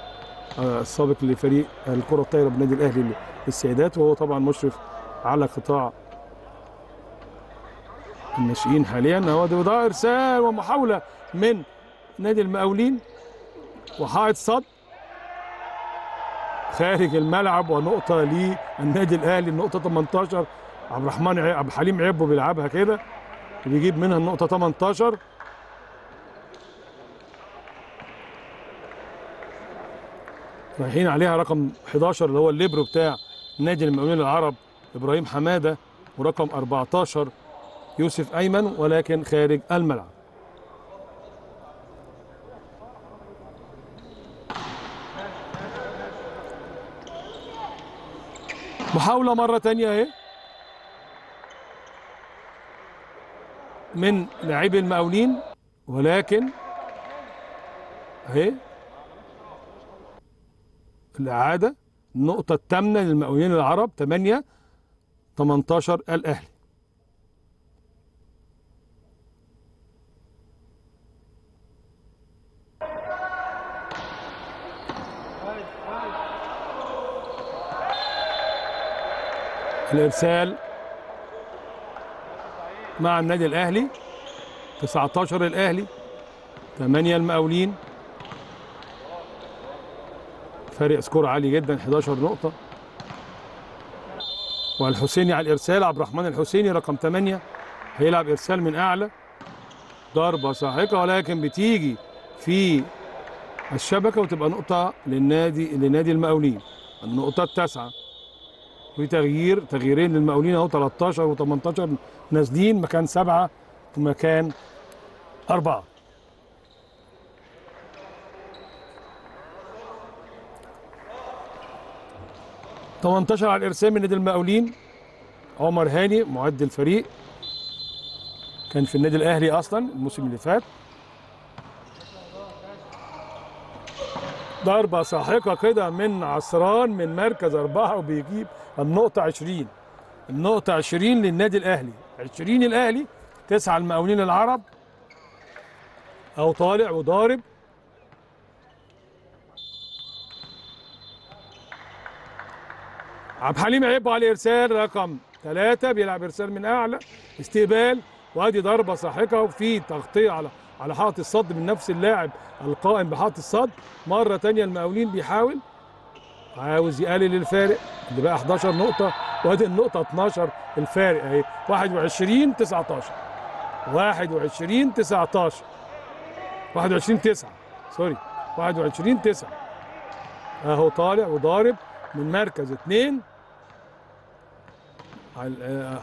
السابق لفريق الكره الطايره بالنادي الاهلي للسيدات، وهو طبعا مشرف على قطاع الناشئين حاليا. وده ارسال ومحاوله من نادي المقاولين وحائط صد خارج الملعب ونقطه للنادي الاهلي، النقطه 18. عبد الحليم عبو بيلعبها كده وبيجيب منها النقطة 18. رايحين عليها رقم 11 اللي هو الليبرو بتاع نادي المقاولين العرب إبراهيم حمادة، ورقم 14 يوسف أيمن، ولكن خارج الملعب. محاولة مرة تانية اهي من لاعبي المقاولين، ولكن اهي الاعاده، النقطه الثامنه للمقاولين العرب، 8 18 الاهلي. الارسال مع النادي الأهلي، 19 الأهلي، 8 المقاولين، فارق سكور عالي جدا 11 نقطة. والحسيني على الإرسال، عبد الرحمن الحسيني رقم 8 هيلعب إرسال من أعلى، ضربة ساحقة ولكن بتيجي في الشبكة وتبقى نقطة لنادي المقاولين، النقطة 9. في تغييرين للمقاولين اهو، 13 و18 نازلين مكان 7 ومكان 4. (18) على الارسال من نادي المقاولين عمر هاني، معد الفريق كان في النادي الاهلي اصلا الموسم اللي فات. ضربة ساحقة كده من عصران من مركز 4 وبيجيب النقطة 20. النقطة 20 للنادي الأهلي. 20 الأهلي، 9 المقاولين العرب. أو طالع وضارب. عبد الحليم عيب على الإرسال رقم 3، بيلعب إرسال من أعلى، استقبال، وأدي ضربة ساحقة وفي تغطية على حائط الصد من نفس اللاعب القائم بحائط الصد. مرة تانية المقاولين بيحاول، عاوز يقلل الفارق اللي بقى 11 نقطة، وادي النقطة 12 الفارق اهي 21 19 21 19 21 9 سوري 21 9 اهو طالع وضارب من مركز 2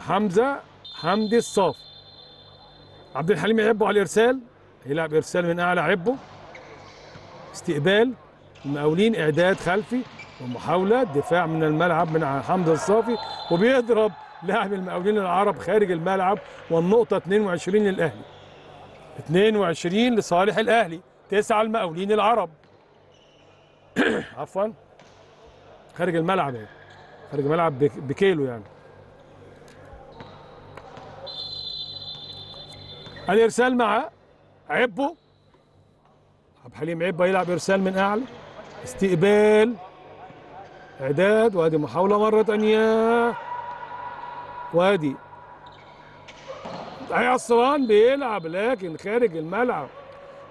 حمزة حمدي الصافي. عبد الحليم يعبه على الارسال، يلعب ارسال من اعلى، عبه استقبال المقاولين، اعداد خلفي ومحاوله دفاع من الملعب من حمزه الصافي وبيضرب لاعب المقاولين العرب خارج الملعب، والنقطه 22 للاهلي. 22 لصالح الاهلي، 9 المقاولين العرب. عفوا خارج الملعب اهي، خارج الملعب بكيلو يعني. الارسال مع عبه، عبد الحليم عبه يلعب ارسال من اعلى، استقبال، اعداد، وادي محاوله مره ثانيه، وادي عصران بيلعب لكن خارج الملعب،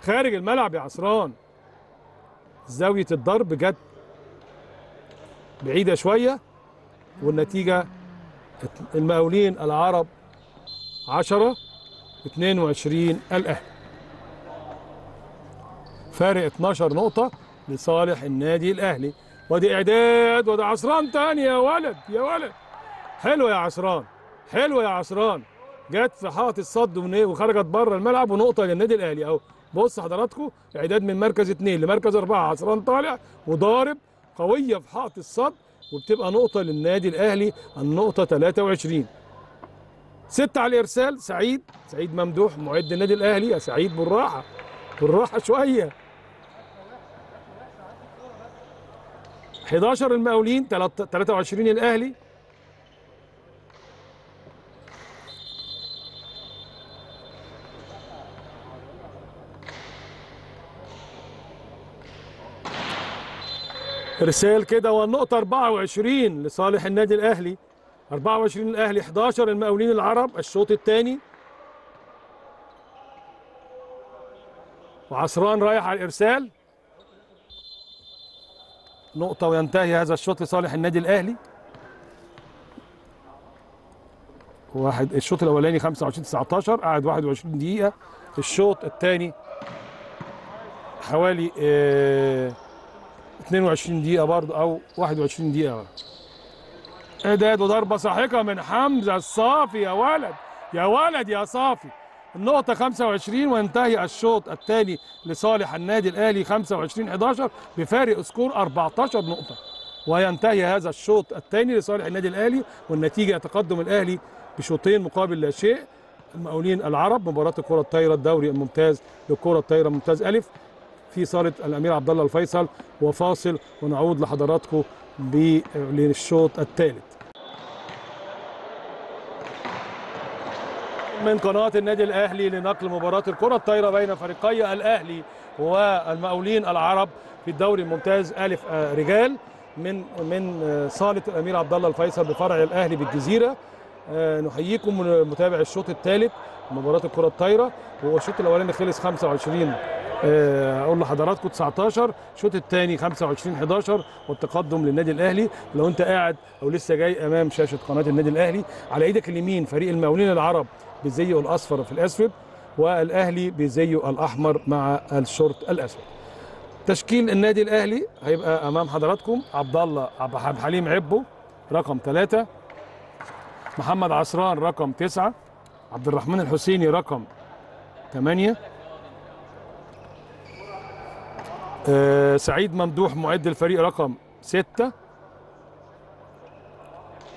خارج الملعب يا عصران. زاويه الضرب جت بعيده شويه، والنتيجه المقاولين العرب 10 22 الاهلي، فارق 12 نقطة لصالح النادي الأهلي. وادي إعداد، وادي عصران تاني، يا ولد يا ولد، حلوة يا عصران، حلوة يا عصران، جت في حائط الصد وخرجت بره الملعب، ونقطة للنادي الأهلي أهو. بص حضراتكم، إعداد من مركز 2 لمركز 4، عصران طالع وضارب قوية في حائط الصد، وبتبقى نقطة للنادي الأهلي، النقطة 23. 6 على الإرسال، سعيد، سعيد ممدوح معد النادي الأهلي، يا سعيد بالراحة بالراحة شوية. 11 المقاولين، 23 الأهلي. إرسال كده والنقطة 24 لصالح النادي الأهلي، 24 الأهلي، 11 المقاولين العرب. الشوط الثاني، وعصران رايح على الإرسال، نقطة وينتهي هذا الشوط لصالح النادي الأهلي. واحد الشوط الأولاني 25 19 قعد 21 دقيقة، الشوط الثاني حوالي 22 دقيقة برضه أو 21 دقيقة إعداد وضربة ساحقة من حمزة الصافي، يا ولد يا ولد يا صافي. النقطة 25 وينتهي الشوط الثاني لصالح النادي الأهلي 25-11 بفارق سكور 14 نقطة، وينتهي هذا الشوط الثاني لصالح النادي الأهلي، والنتيجة تقدم الأهلي بشوطين مقابل لا شيء. المقاولين العرب، مباراة الكرة الطايرة، الدوري الممتاز للكرة الطايرة ممتاز ألف في صالة الأمير عبد الله الفيصل، وفاصل ونعود لحضراتكم للشوط الثالث. من قناة النادي الأهلي لنقل مباراة الكرة الطايرة بين فريقي الأهلي والمقاولين العرب في الدوري الممتاز ألف رجال من صالة الأمير عبد الله الفيصل بفرع الأهلي بالجزيرة. نحييكم متابع الشوط الثالث مباراة الكرة الطايرة، والشوط الأولاني خلص 25 اقول لحضراتكم 19، الشوط الثاني 25-11 والتقدم للنادي الاهلي. لو انت قاعد او لسه جاي امام شاشه قناه النادي الاهلي، على ايدك اليمين فريق المقاولين العرب بزيه الاصفر في الاسود، والاهلي بزيه الاحمر مع الشورت الاسود. تشكيل النادي الاهلي هيبقى امام حضراتكم: عبد الحليم عبو رقم 3، محمد عصران رقم 9، عبد الرحمن الحسيني رقم 8، سعيد ممدوح معد الفريق رقم 6،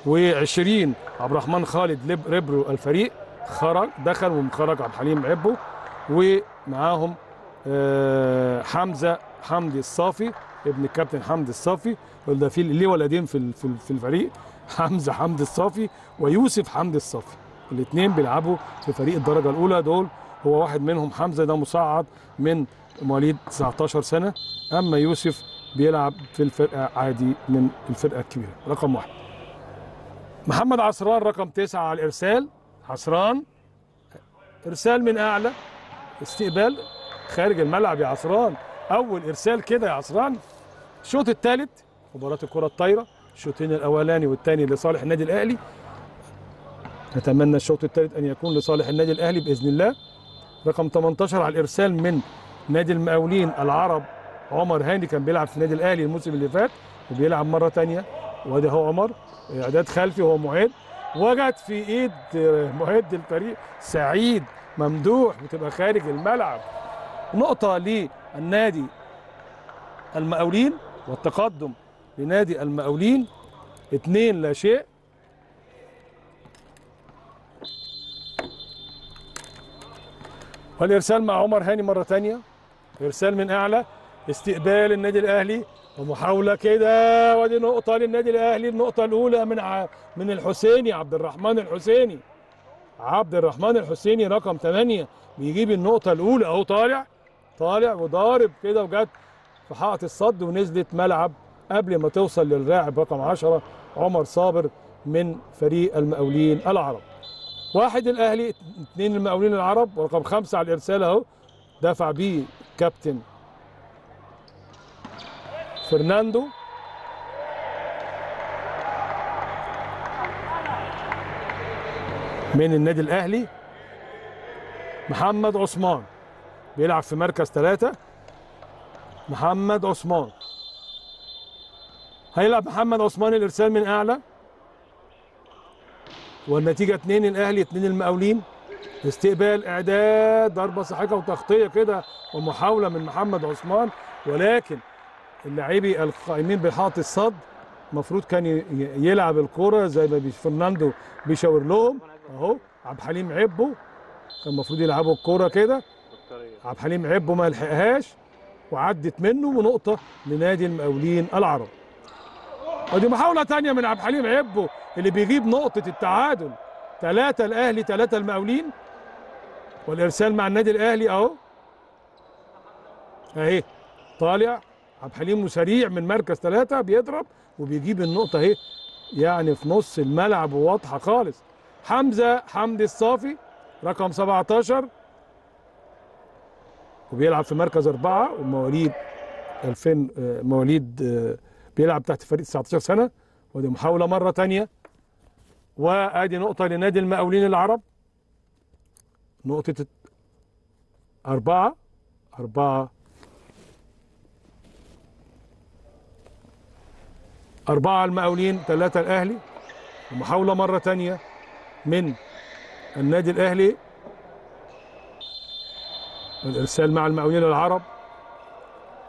و20 عبد الرحمن خالد ربرو الفريق، خرج دخل ومخرج عبد الحليم عبو، ومعاهم حمزة حمدي الصافي، ابن الكابتن حمدي الصافي، ولا في ليه ولدين في الفريق، حمزه حمدي الصافي ويوسف حمدي الصافي، الاثنين بيلعبوا في فريق الدرجه الاولى. دول هو واحد منهم حمزه ده مصعد من مواليد 19 سنه، اما يوسف بيلعب في الفرقه عادي من الفرقه الكبيره. رقم واحد محمد عصران، رقم 9 على الارسال. عصران ارسال من اعلى، استقبال خارج الملعب يا عصران، اول ارسال كده يا عصران. الشوط الثالث مباراه الكره الطايره، الشوطين الاولاني والثاني لصالح النادي الاهلي، نتمنى الشوط الثالث ان يكون لصالح النادي الاهلي باذن الله. رقم 18 على الارسال من نادي المقاولين العرب، عمر هاني كان بيلعب في النادي الاهلي الموسم اللي فات وبيلعب مره ثانيه، وادي هو عمر اعداد خلفي وهو معيد، وجت في ايد معيد الفريق سعيد ممدوح بتبقى خارج الملعب. نقطه للنادي المقاولين والتقدم لنادي المقاولين 2-0. والارسال مع عمر هاني مره ثانيه، ارسال من اعلى، استقبال النادي الاهلي ومحاوله كده، ودي نقطه للنادي الاهلي، النقطه الاولى من الحسيني، عبد الرحمن الحسيني. عبد الرحمن الحسيني رقم 8 بيجيب النقطه الاولى اهو، طالع وضارب كده وجت في حقه الصد ونزلت ملعب قبل ما توصل لللاعب رقم 10 عمر صابر من فريق المقاولين العرب. 1 الاهلي 2 المقاولين العرب، ورقم 5 على الارسال اهو، دفع بيه كابتن فرناندو من النادي الاهلي محمد عثمان، بيلعب في مركز 3. محمد عثمان هيلعب، محمد عثمان الارسال من اعلى، والنتيجه 2 الاهلي 2 المقاولين. استقبال اعداد، ضربه صحيحه وتغطيه كده ومحاوله من محمد عثمان، ولكن اللاعبي القائمين بحاط الصد المفروض كان يلعب الكوره زي ما فرناندو بيشاور لهم اهو. عبد الحليم عبو كان المفروض يلعبوا الكوره كده، عبد الحليم عبو ما لحقهاش وعدت منه، ونقطه لنادي المقاولين العرب. ودي محاوله ثانيه من عبد الحليم عبو اللي بيجيب نقطه التعادل. 3 الاهلي 3 المقاولين، والارسال مع النادي الاهلي اهو، اهي طالع عبد الحليم وسريع من مركز 3 بيضرب وبيجيب النقطه اهي، يعني في نص الملعب وواضحه خالص. حمزه حمدي الصافي رقم 17 وبيلعب في مركز 4 ومواليد 2000، مواليد بيلعب تحت فريق 19 سنه. ودي محاوله مره ثانيه، وادي نقطه لنادي المقاولين العرب، نقطه 4 المقاولين 3 الاهلي. ومحاوله مره ثانيه من النادي الاهلي، الارسال مع المقاولين العرب،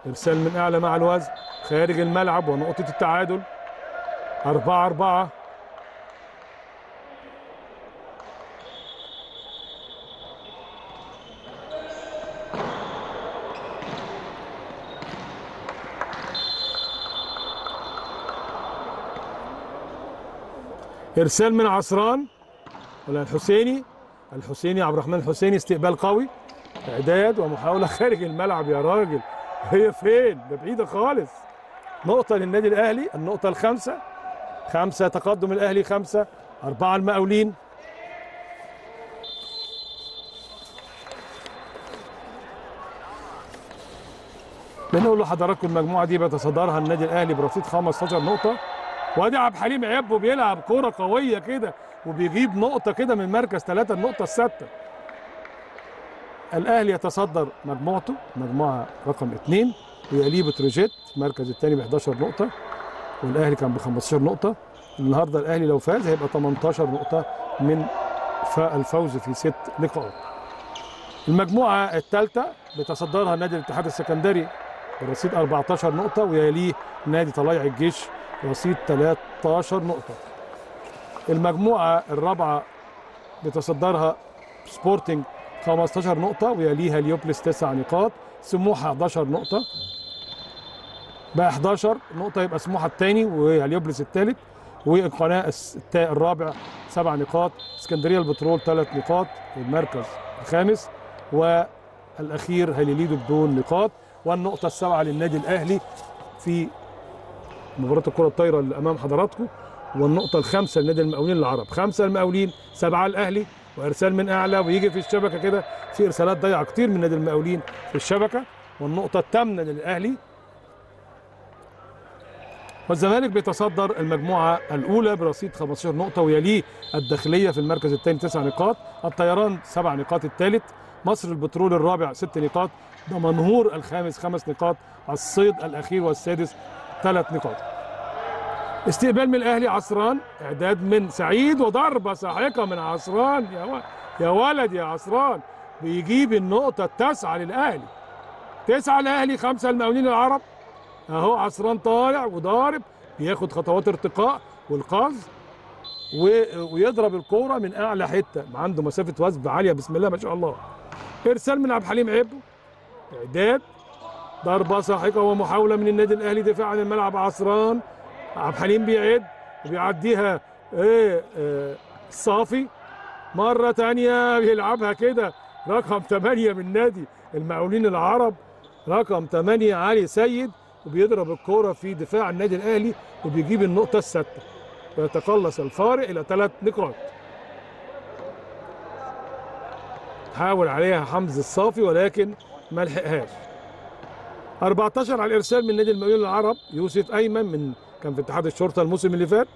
ارسال من اعلى مع الوزن خارج الملعب ونقطه التعادل. 4-4 ارسال من عصران ولا الحسيني، عبد الرحمن الحسيني، استقبال قوي، اعداد ومحاوله خارج الملعب يا راجل، هي فين؟ ده بعيده خالص. نقطه للنادي الاهلي، النقطه الخامسه، 5 تقدم الاهلي 5-4 المقاولين. بنقول لحضراتكم المجموعه دي بيتصدرها النادي الاهلي برصيد 15 نقطه. وادي عبد الحليم عبو بيلعب كوره قويه كده وبيجيب نقطه كده من مركز 3، النقطه 6. الاهلي يتصدر مجموعته، مجموعه رقم 2، ويليه بتروجيت المركز الثاني ب 11 نقطه، والاهلي كان ب 15 نقطه. النهارده الاهلي لو فاز هيبقى 18 نقطه من الفوز في 6 لقاءات. المجموعه الثالثه بيتصدرها نادي الاتحاد السكندري برصيد 14 نقطه، ويليه نادي طلائع الجيش رصيد 13 نقطة. المجموعة الرابعة بتصدرها سبورتنج 15 نقطة، ويليها اليوبلس 9 نقاط، سموحة 11 نقطة، بقى 11 نقطه، يبقى سموحه الثاني وهليوبلس الثالث، والقناه الرابع 7 نقاط، اسكندريه البترول 3 نقاط المركز الخامس، والاخير هليليدو بدون نقاط، والنقطه السبعه للنادي الاهلي في مباراه الكره الطايره اللي امام حضراتكم، والنقطه الخامسه لنادي المقاولين العرب، 5 المقاولين 7 الاهلي، وارسال من اعلى ويجي في الشبكه كده، في ارسالات ضايعه كتير من نادي المقاولين في الشبكه، والنقطه الثامنه للاهلي. والزمالك بيتصدر المجموعه الاولى برصيد 15 نقطه، ويليه الداخليه في المركز الثاني 9 نقاط، الطيران 7 نقاط الثالث، مصر البترول الرابع 6 نقاط، دمنهور الخامس 5 نقاط، الصيد الاخير والسادس 3 نقاط. استقبال من الاهلي عصران، اعداد من سعيد، وضربه ساحقه من عصران، يا ولد يا عصران، بيجيب النقطه التاسعه للاهلي، 9 الاهلي 5 المقاولين العرب. اهو عصران طالع وضارب، بياخد خطوات ارتقاء والقاز ويضرب الكوره من اعلى حته، عنده مسافه وثب عاليه بسم الله ما شاء الله. ارسال من عبد الحليم عبده، اعداد، ضربه ساحقه ومحاوله من النادي الاهلي دفاع عن الملعب عصران، عبد الحليم بيعد وبيعديها الصافي مره ثانيه، بيلعبها كده رقم 8 من نادي المقاولين العرب، رقم 8 علي سيد، وبيضرب الكوره في دفاع النادي الاهلي وبيجيب النقطه السادسه، ويتقلص الفارق الى 3 نقاط. حاول عليها حمزه الصافي ولكن ما لحقهاش. 14 على الارسال من نادي المقاولين العرب، يوسف ايمن من كان في اتحاد الشرطه الموسم اللي فات،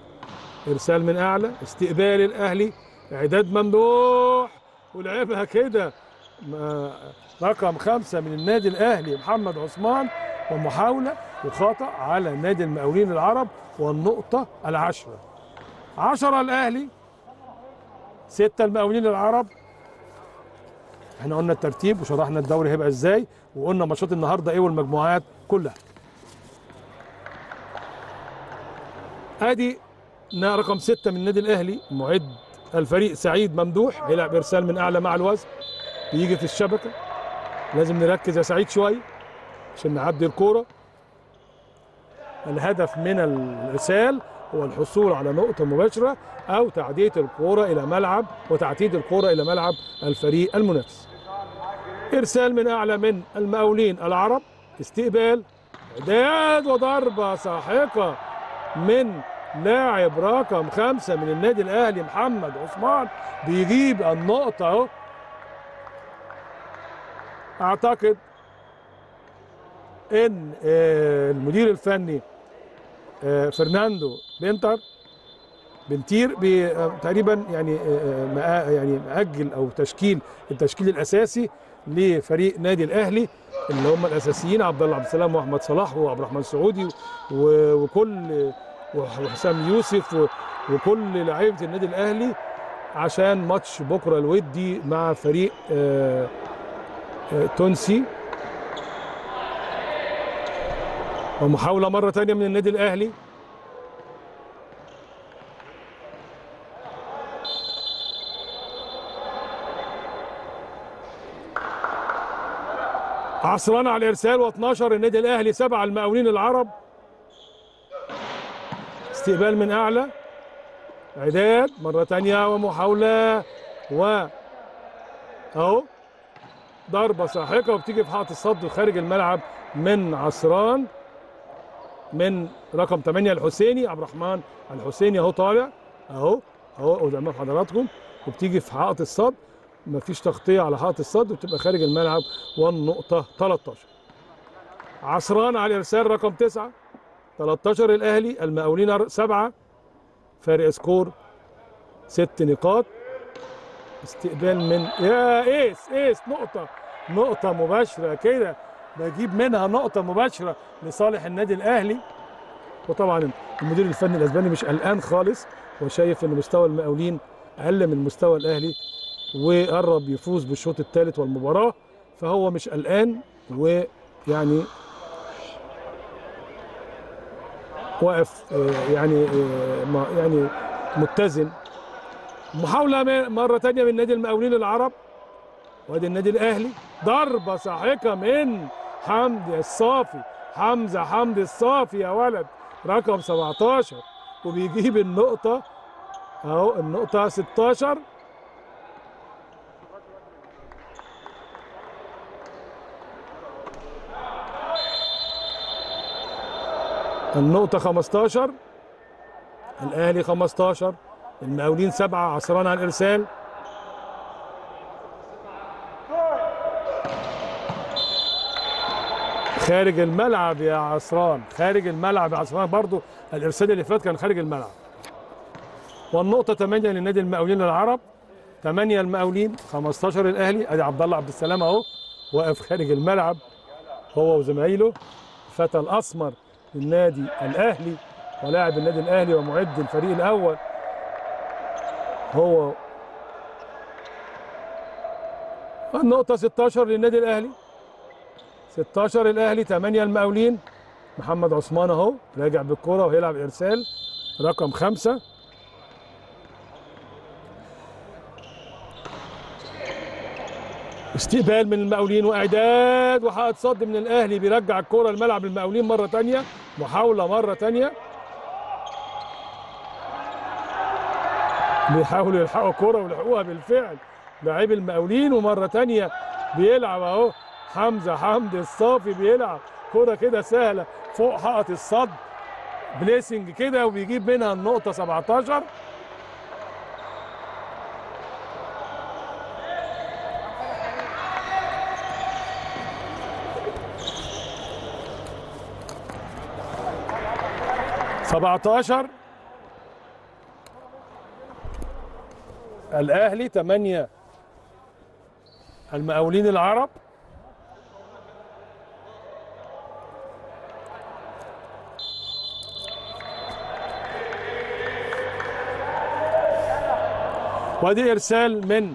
ارسال من اعلى، استقبال الاهلي، اعداد ممدوح ولعبها كده رقم 5 من النادي الاهلي محمد عثمان، ومحاولة وخطأ على نادي المقاولين العرب، والنقطة العشرة. 10 الأهلي 6 المقاولين العرب. احنا قلنا الترتيب وشرحنا الدوري هيبقى ازاي، وقلنا ماتشات النهارده ايه والمجموعات كلها. ادي رقم 6 من نادي الأهلي، معد الفريق سعيد ممدوح، هيلعب ارسال من اعلى مع الوزن، بيجي في الشبكة، لازم نركز يا سعيد شوية عشان نعدي الكوره. الهدف من الارسال هو الحصول على نقطه مباشره او تعديه الكوره الى ملعب وتعتيد الكوره الى ملعب الفريق المنافس. ارسال من اعلى من المقاولين العرب، استقبال، اعداد، وضربه ساحقه من لاعب رقم 5 من النادي الاهلي محمد عثمان، بيجيب النقطه اهو. اعتقد ان المدير الفني فرناندو بينتر تقريبا يعني مأجل او التشكيل الاساسي لفريق نادي الاهلي، اللي هم الاساسيين عبد الله عبد السلام واحمد صلاح وعبد الرحمن السعودي وحسام يوسف وكل لعيبه النادي الاهلي، عشان ماتش بكره الودي مع فريق تونسي. ومحاولة مرة ثانية من النادي الأهلي، عصران على الإرسال، و12 النادي الأهلي 7 المقاولين العرب، استقبال من أعلى، عداد مرة ثانية ومحاولة أهو ضربة ساحقة وبتيجي في حائط الصد خارج الملعب من عصران من رقم 8 الحسيني، عبد الرحمن الحسيني اهو طالع اهو زي ما حضراتكم، وبتيجي في حائط الصد، مفيش تغطيه على حائط الصد وبتبقى خارج الملعب، والنقطه 13. عصران على الارسال رقم 9، 13 الاهلي، المقاولين 7، فارق سكور 6 نقاط. استقبال من يا ايس نقطه مباشره كده، بجيب منها نقطة مباشرة لصالح النادي الأهلي. وطبعا المدير الفني الأسباني مش قلقان خالص، وشايف إن مستوى المقاولين أقل من مستوى الأهلي، وقرب يفوز بالشوط الثالث والمباراة، فهو مش قلقان، ويعني واقف يعني متزن. محاولة مرة ثانية من نادي المقاولين العرب، وادي النادي الاهلي، ضربه ساحقه من حمدي الصافي حمزة حمدي الصافي يا ولد رقم 17 وبيجيب النقطة اهو النقطة 16. النقطة 15 الأهلي 15 المقاولين 7 عصران على الإرسال. خارج الملعب يا عصران خارج الملعب يا عصران برضو الإرسال اللي فات كان خارج الملعب. والنقطة 8 للنادي المقاولين العرب 8 المقاولين 15 الأهلي. أدي عبد الله عبد السلام أهو واقف خارج الملعب هو وزمايله. فتى الأسمر للنادي الأهلي ولاعب النادي الأهلي ومعد الفريق الأول هو. النقطة 16 للنادي الأهلي 16 الأهلي 8 المقاولين. محمد عثمان أهو راجع بالكرة وهيلعب إرسال رقم 5. استقبال من المقاولين واعداد وحائط صد من الاهلي بيرجع الكوره لملعب المقاولين مره ثانيه محاوله مره ثانيه بيحاولوا يلحقوا الكوره ولحقوها بالفعل لاعبي المقاولين ومره ثانيه بيلعب اهو حمزه حمدي الصافي بيلعب كوره كده سهله فوق حائط الصد بليسنج كده وبيجيب منها النقطه 17. الأهلي 8 المقاولين العرب. وادي إرسال من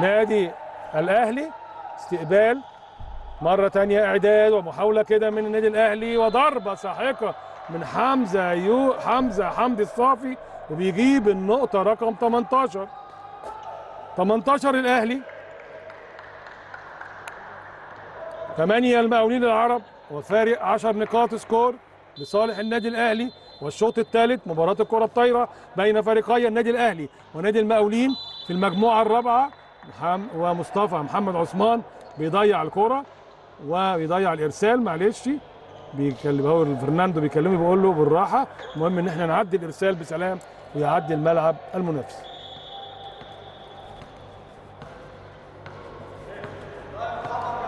نادي الأهلي استقبال مرة تانية إعداد ومحاولة كده من النادي الأهلي وضربة ساحقة من حمزة حمزة حمدي الصافي وبيجيب النقطة رقم 18. 18 الأهلي 8 المقاولين العرب وفارق 10 نقاط سكور لصالح النادي الأهلي. والشوط الثالث مباراة الكرة الطايرة بين فريقي النادي الأهلي ونادي المقاولين في المجموعة الرابعة. ومصطفى محمد عثمان بيضيع الكرة وبيضيع الإرسال معلش بيكلم هو فرناندو بيكلمه بيقول له بالراحه المهم ان احنا نعدي الارسال بسلام ويعدي الملعب المنافس.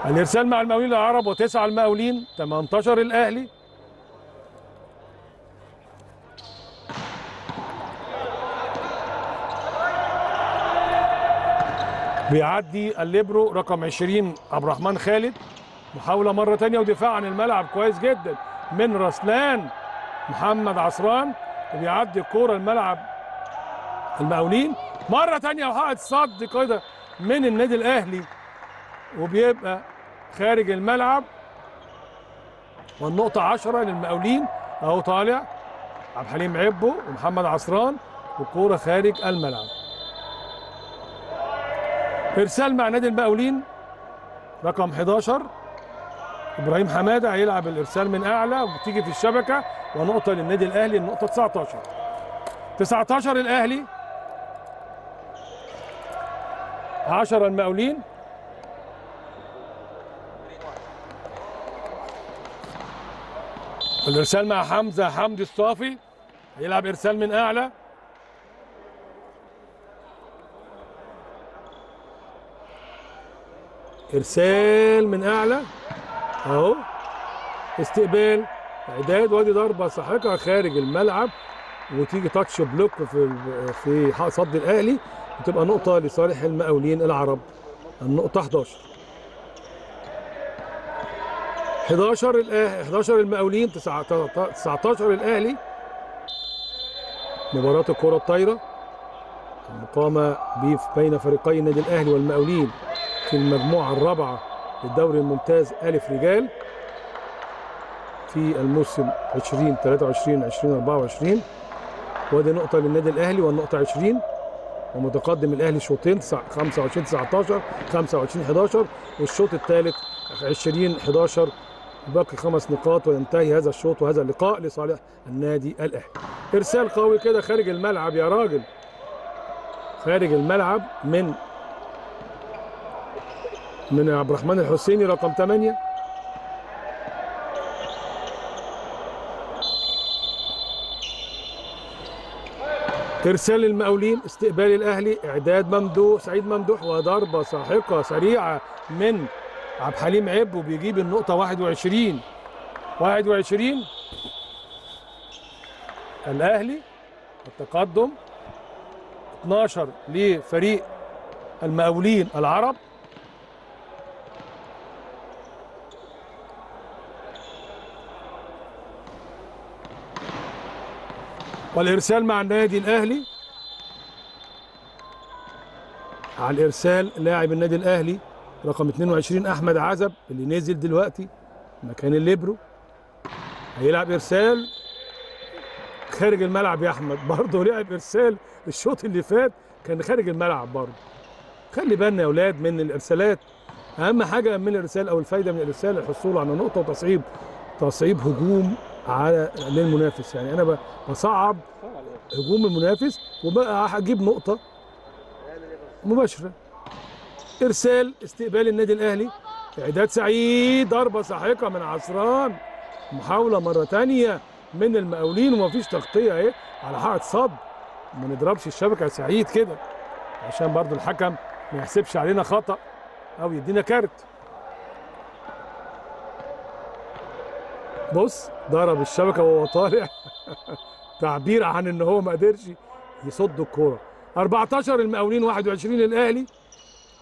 الارسال مع المقاولين العرب وتسعه المقاولين 18 الاهلي. بيعدي الليبرو رقم 20 عبد الرحمن خالد محاولة مرة تانية ودفاع عن الملعب كويس جدا من رسلان محمد عصران وبيعدي الكورة الملعب المقاولين مرة تانية وحائط صد كده من النادي الأهلي وبيبقى خارج الملعب. والنقطة 10 للمقاولين أهو طالع عبد الحليم عبو ومحمد عصران والكورة خارج الملعب. إرسال مع نادي المقاولين رقم 11 إبراهيم حمادة هيلعب الإرسال من أعلى وبتيجي في الشبكة ونقطة للنادي الأهلي النقطة 19. 19 الأهلي 10 المقاولين. الإرسال مع حمزة حمدي الصافي هيلعب إرسال من أعلى إرسال من أعلى اهو استقبال اعداد وادي ضربه ساحقه خارج الملعب وتيجي تاتش بلوك في صد الاهلي وتبقى نقطه لصالح المقاولين العرب النقطه 11. 11 المقاولين 19 الاهلي. مباراه الكره الطايره المقامه بين فريقي النادي الاهلي والمقاولين في المجموعه الرابعه الدوري الممتاز ألف رجال في الموسم 2023 2024. وادي نقطة للنادي الأهلي والنقطة 20 ومتقدم الأهلي شوطين 25 19 25 11 والشوط الثالث 20 11 باقي 5 نقاط وينتهي هذا الشوط وهذا اللقاء لصالح النادي الاهلي. ارسال قوي كده خارج الملعب يا راجل، خارج الملعب من عبد الرحمن الحسيني رقم 8. ارسال للمقاولين، استقبال الاهلي، اعداد ممدوح، سعيد ممدوح، وضربه ساحقه سريعه من عبد الحليم عب وبيجيب النقطه. 21 الاهلي، التقدم 12 لفريق المقاولين العرب. والارسال مع النادي الاهلي، على الارسال لاعب النادي الاهلي رقم 22 احمد عزب اللي نزل دلوقتي مكان الليبرو، هيلعب ارسال خارج الملعب يا احمد. برضه لعب ارسال الشوط اللي فات كان خارج الملعب برضه. خلي بالنا يا اولاد من الارسالات، اهم حاجه من الارسال او الفايده من الارسال الحصول على نقطه وتصعيب هجوم على للمنافس. يعني انا بصعب هجوم المنافس وبقى هجيب نقطه مباشره. ارسال، استقبال النادي الاهلي، اعداد سعيد، ضربه ساحقه من عصران، محاوله مره ثانيه من المقاولين ومفيش تغطيه اهي على حائط صد. ما نضربش الشبكه يا سعيد كده عشان برضو الحكم ما يحسبش علينا خطا او يدينا كارت. بص ضرب الشبكه وهو طالع تعبير عن ان هو ما قدرش يصد الكوره. 14 المقاولين 21 الاهلي،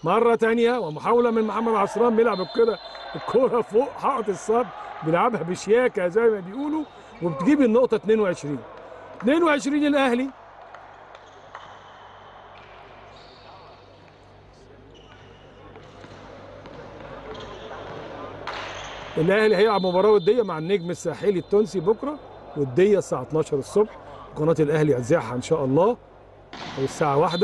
مره ثانيه ومحاوله من محمد عصران، بيلعب كده الكوره فوق حائط الصد، بيلعبها بشياكه زي ما بيقولوا وبتجيب النقطه. 22 الاهلي، هيلعب مباراه وديه مع النجم الساحلي التونسي بكره، وديه الساعه 12 الصبح. قناه الاهلي هتذاعها ان شاء الله او الساعه 1،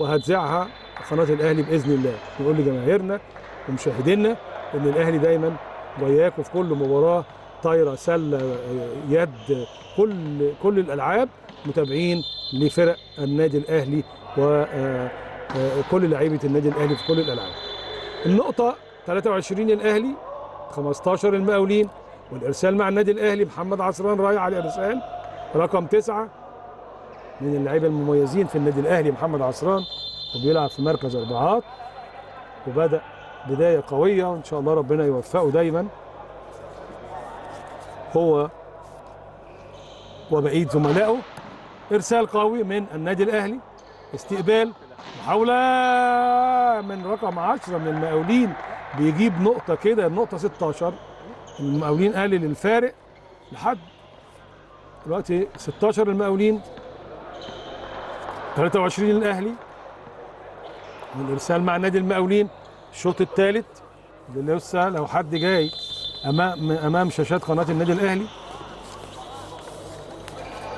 وهتذاعها قناه الاهلي باذن الله. نقول لجماهيرنا ومشاهدينا ان الاهلي دايما وياك، وفي كل مباراه طايره، سله، يد، كل الالعاب متابعين لفرق النادي الاهلي وكل لعيبه النادي الاهلي في كل الالعاب. النقطه 23 الاهلي، 15 المقاولين، والارسال مع النادي الاهلي محمد عصران رايح على الارسال رقم 9 من اللعيبه المميزين في النادي الاهلي محمد عصران، وبيلعب في مركز 4 وبدا بدايه قويه وان شاء الله ربنا يوفقه دايما هو وبقيه زملائه. ارسال قوي من النادي الاهلي، استقبال، محاوله من رقم 10 من المقاولين، بيجيب نقطة كده، النقطة 16. المقاولين قلل الفارق لحد دلوقتي 16 المقاولين 23 الأهلي. والإرسال مع نادي المقاولين الشوط الثالث اللي لسه لو حد جاي أمام شاشات قناة النادي الأهلي.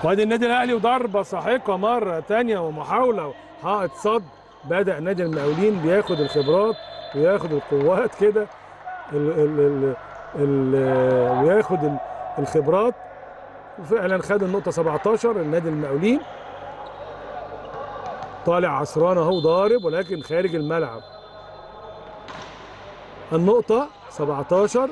وادي النادي الأهلي وضربة ساحقة مرة ثانية ومحاولة حائط صد. بدأ نادي المقاولين بياخد الخبرات وياخد القوات كده، وياخد الخبرات، وفعلا خد النقطة 17 النادي المقاولين. طالع عصران اهو ضارب ولكن خارج الملعب. النقطة 17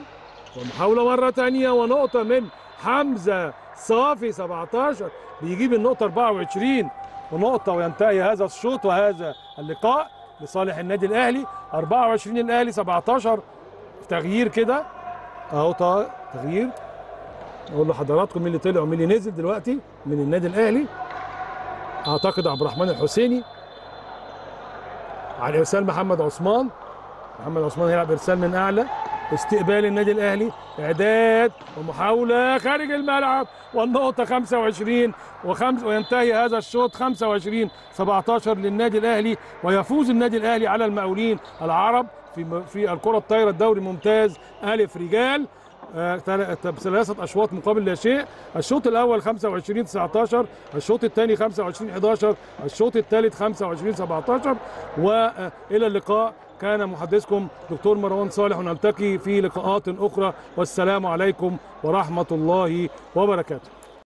ومحاولة مرة ثانية ونقطة من حمزة صافي 17، بيجيب النقطة 24 ونقطة، وينتهي هذا الشوط وهذا اللقاء لصالح النادي الاهلي. 24 الاهلي 17، تغيير كده اهو، تغيير. اقول لحضراتكم مين اللي طلع ومين اللي نزل دلوقتي من النادي الاهلي. اعتقد عبد الرحمن الحسيني. على ارسال محمد عثمان، هيلعب ارسال من اعلى، استقبال النادي الاهلي، اعداد ومحاوله خارج الملعب، والنقطه 25 وينتهي هذا الشوط 25-17 للنادي الاهلي، ويفوز النادي الاهلي على المقاولين العرب في الكره الطايره الدوري ممتاز الف رجال ب3 اشواط مقابل لا شيء. الشوط الاول 25-19، الشوط الثاني 25-11، الشوط الثالث 25-17. والى اللقاء كان محدثكم دكتور مروان صالح، ونلتقي في لقاءات أخرى، والسلام عليكم ورحمة الله وبركاته.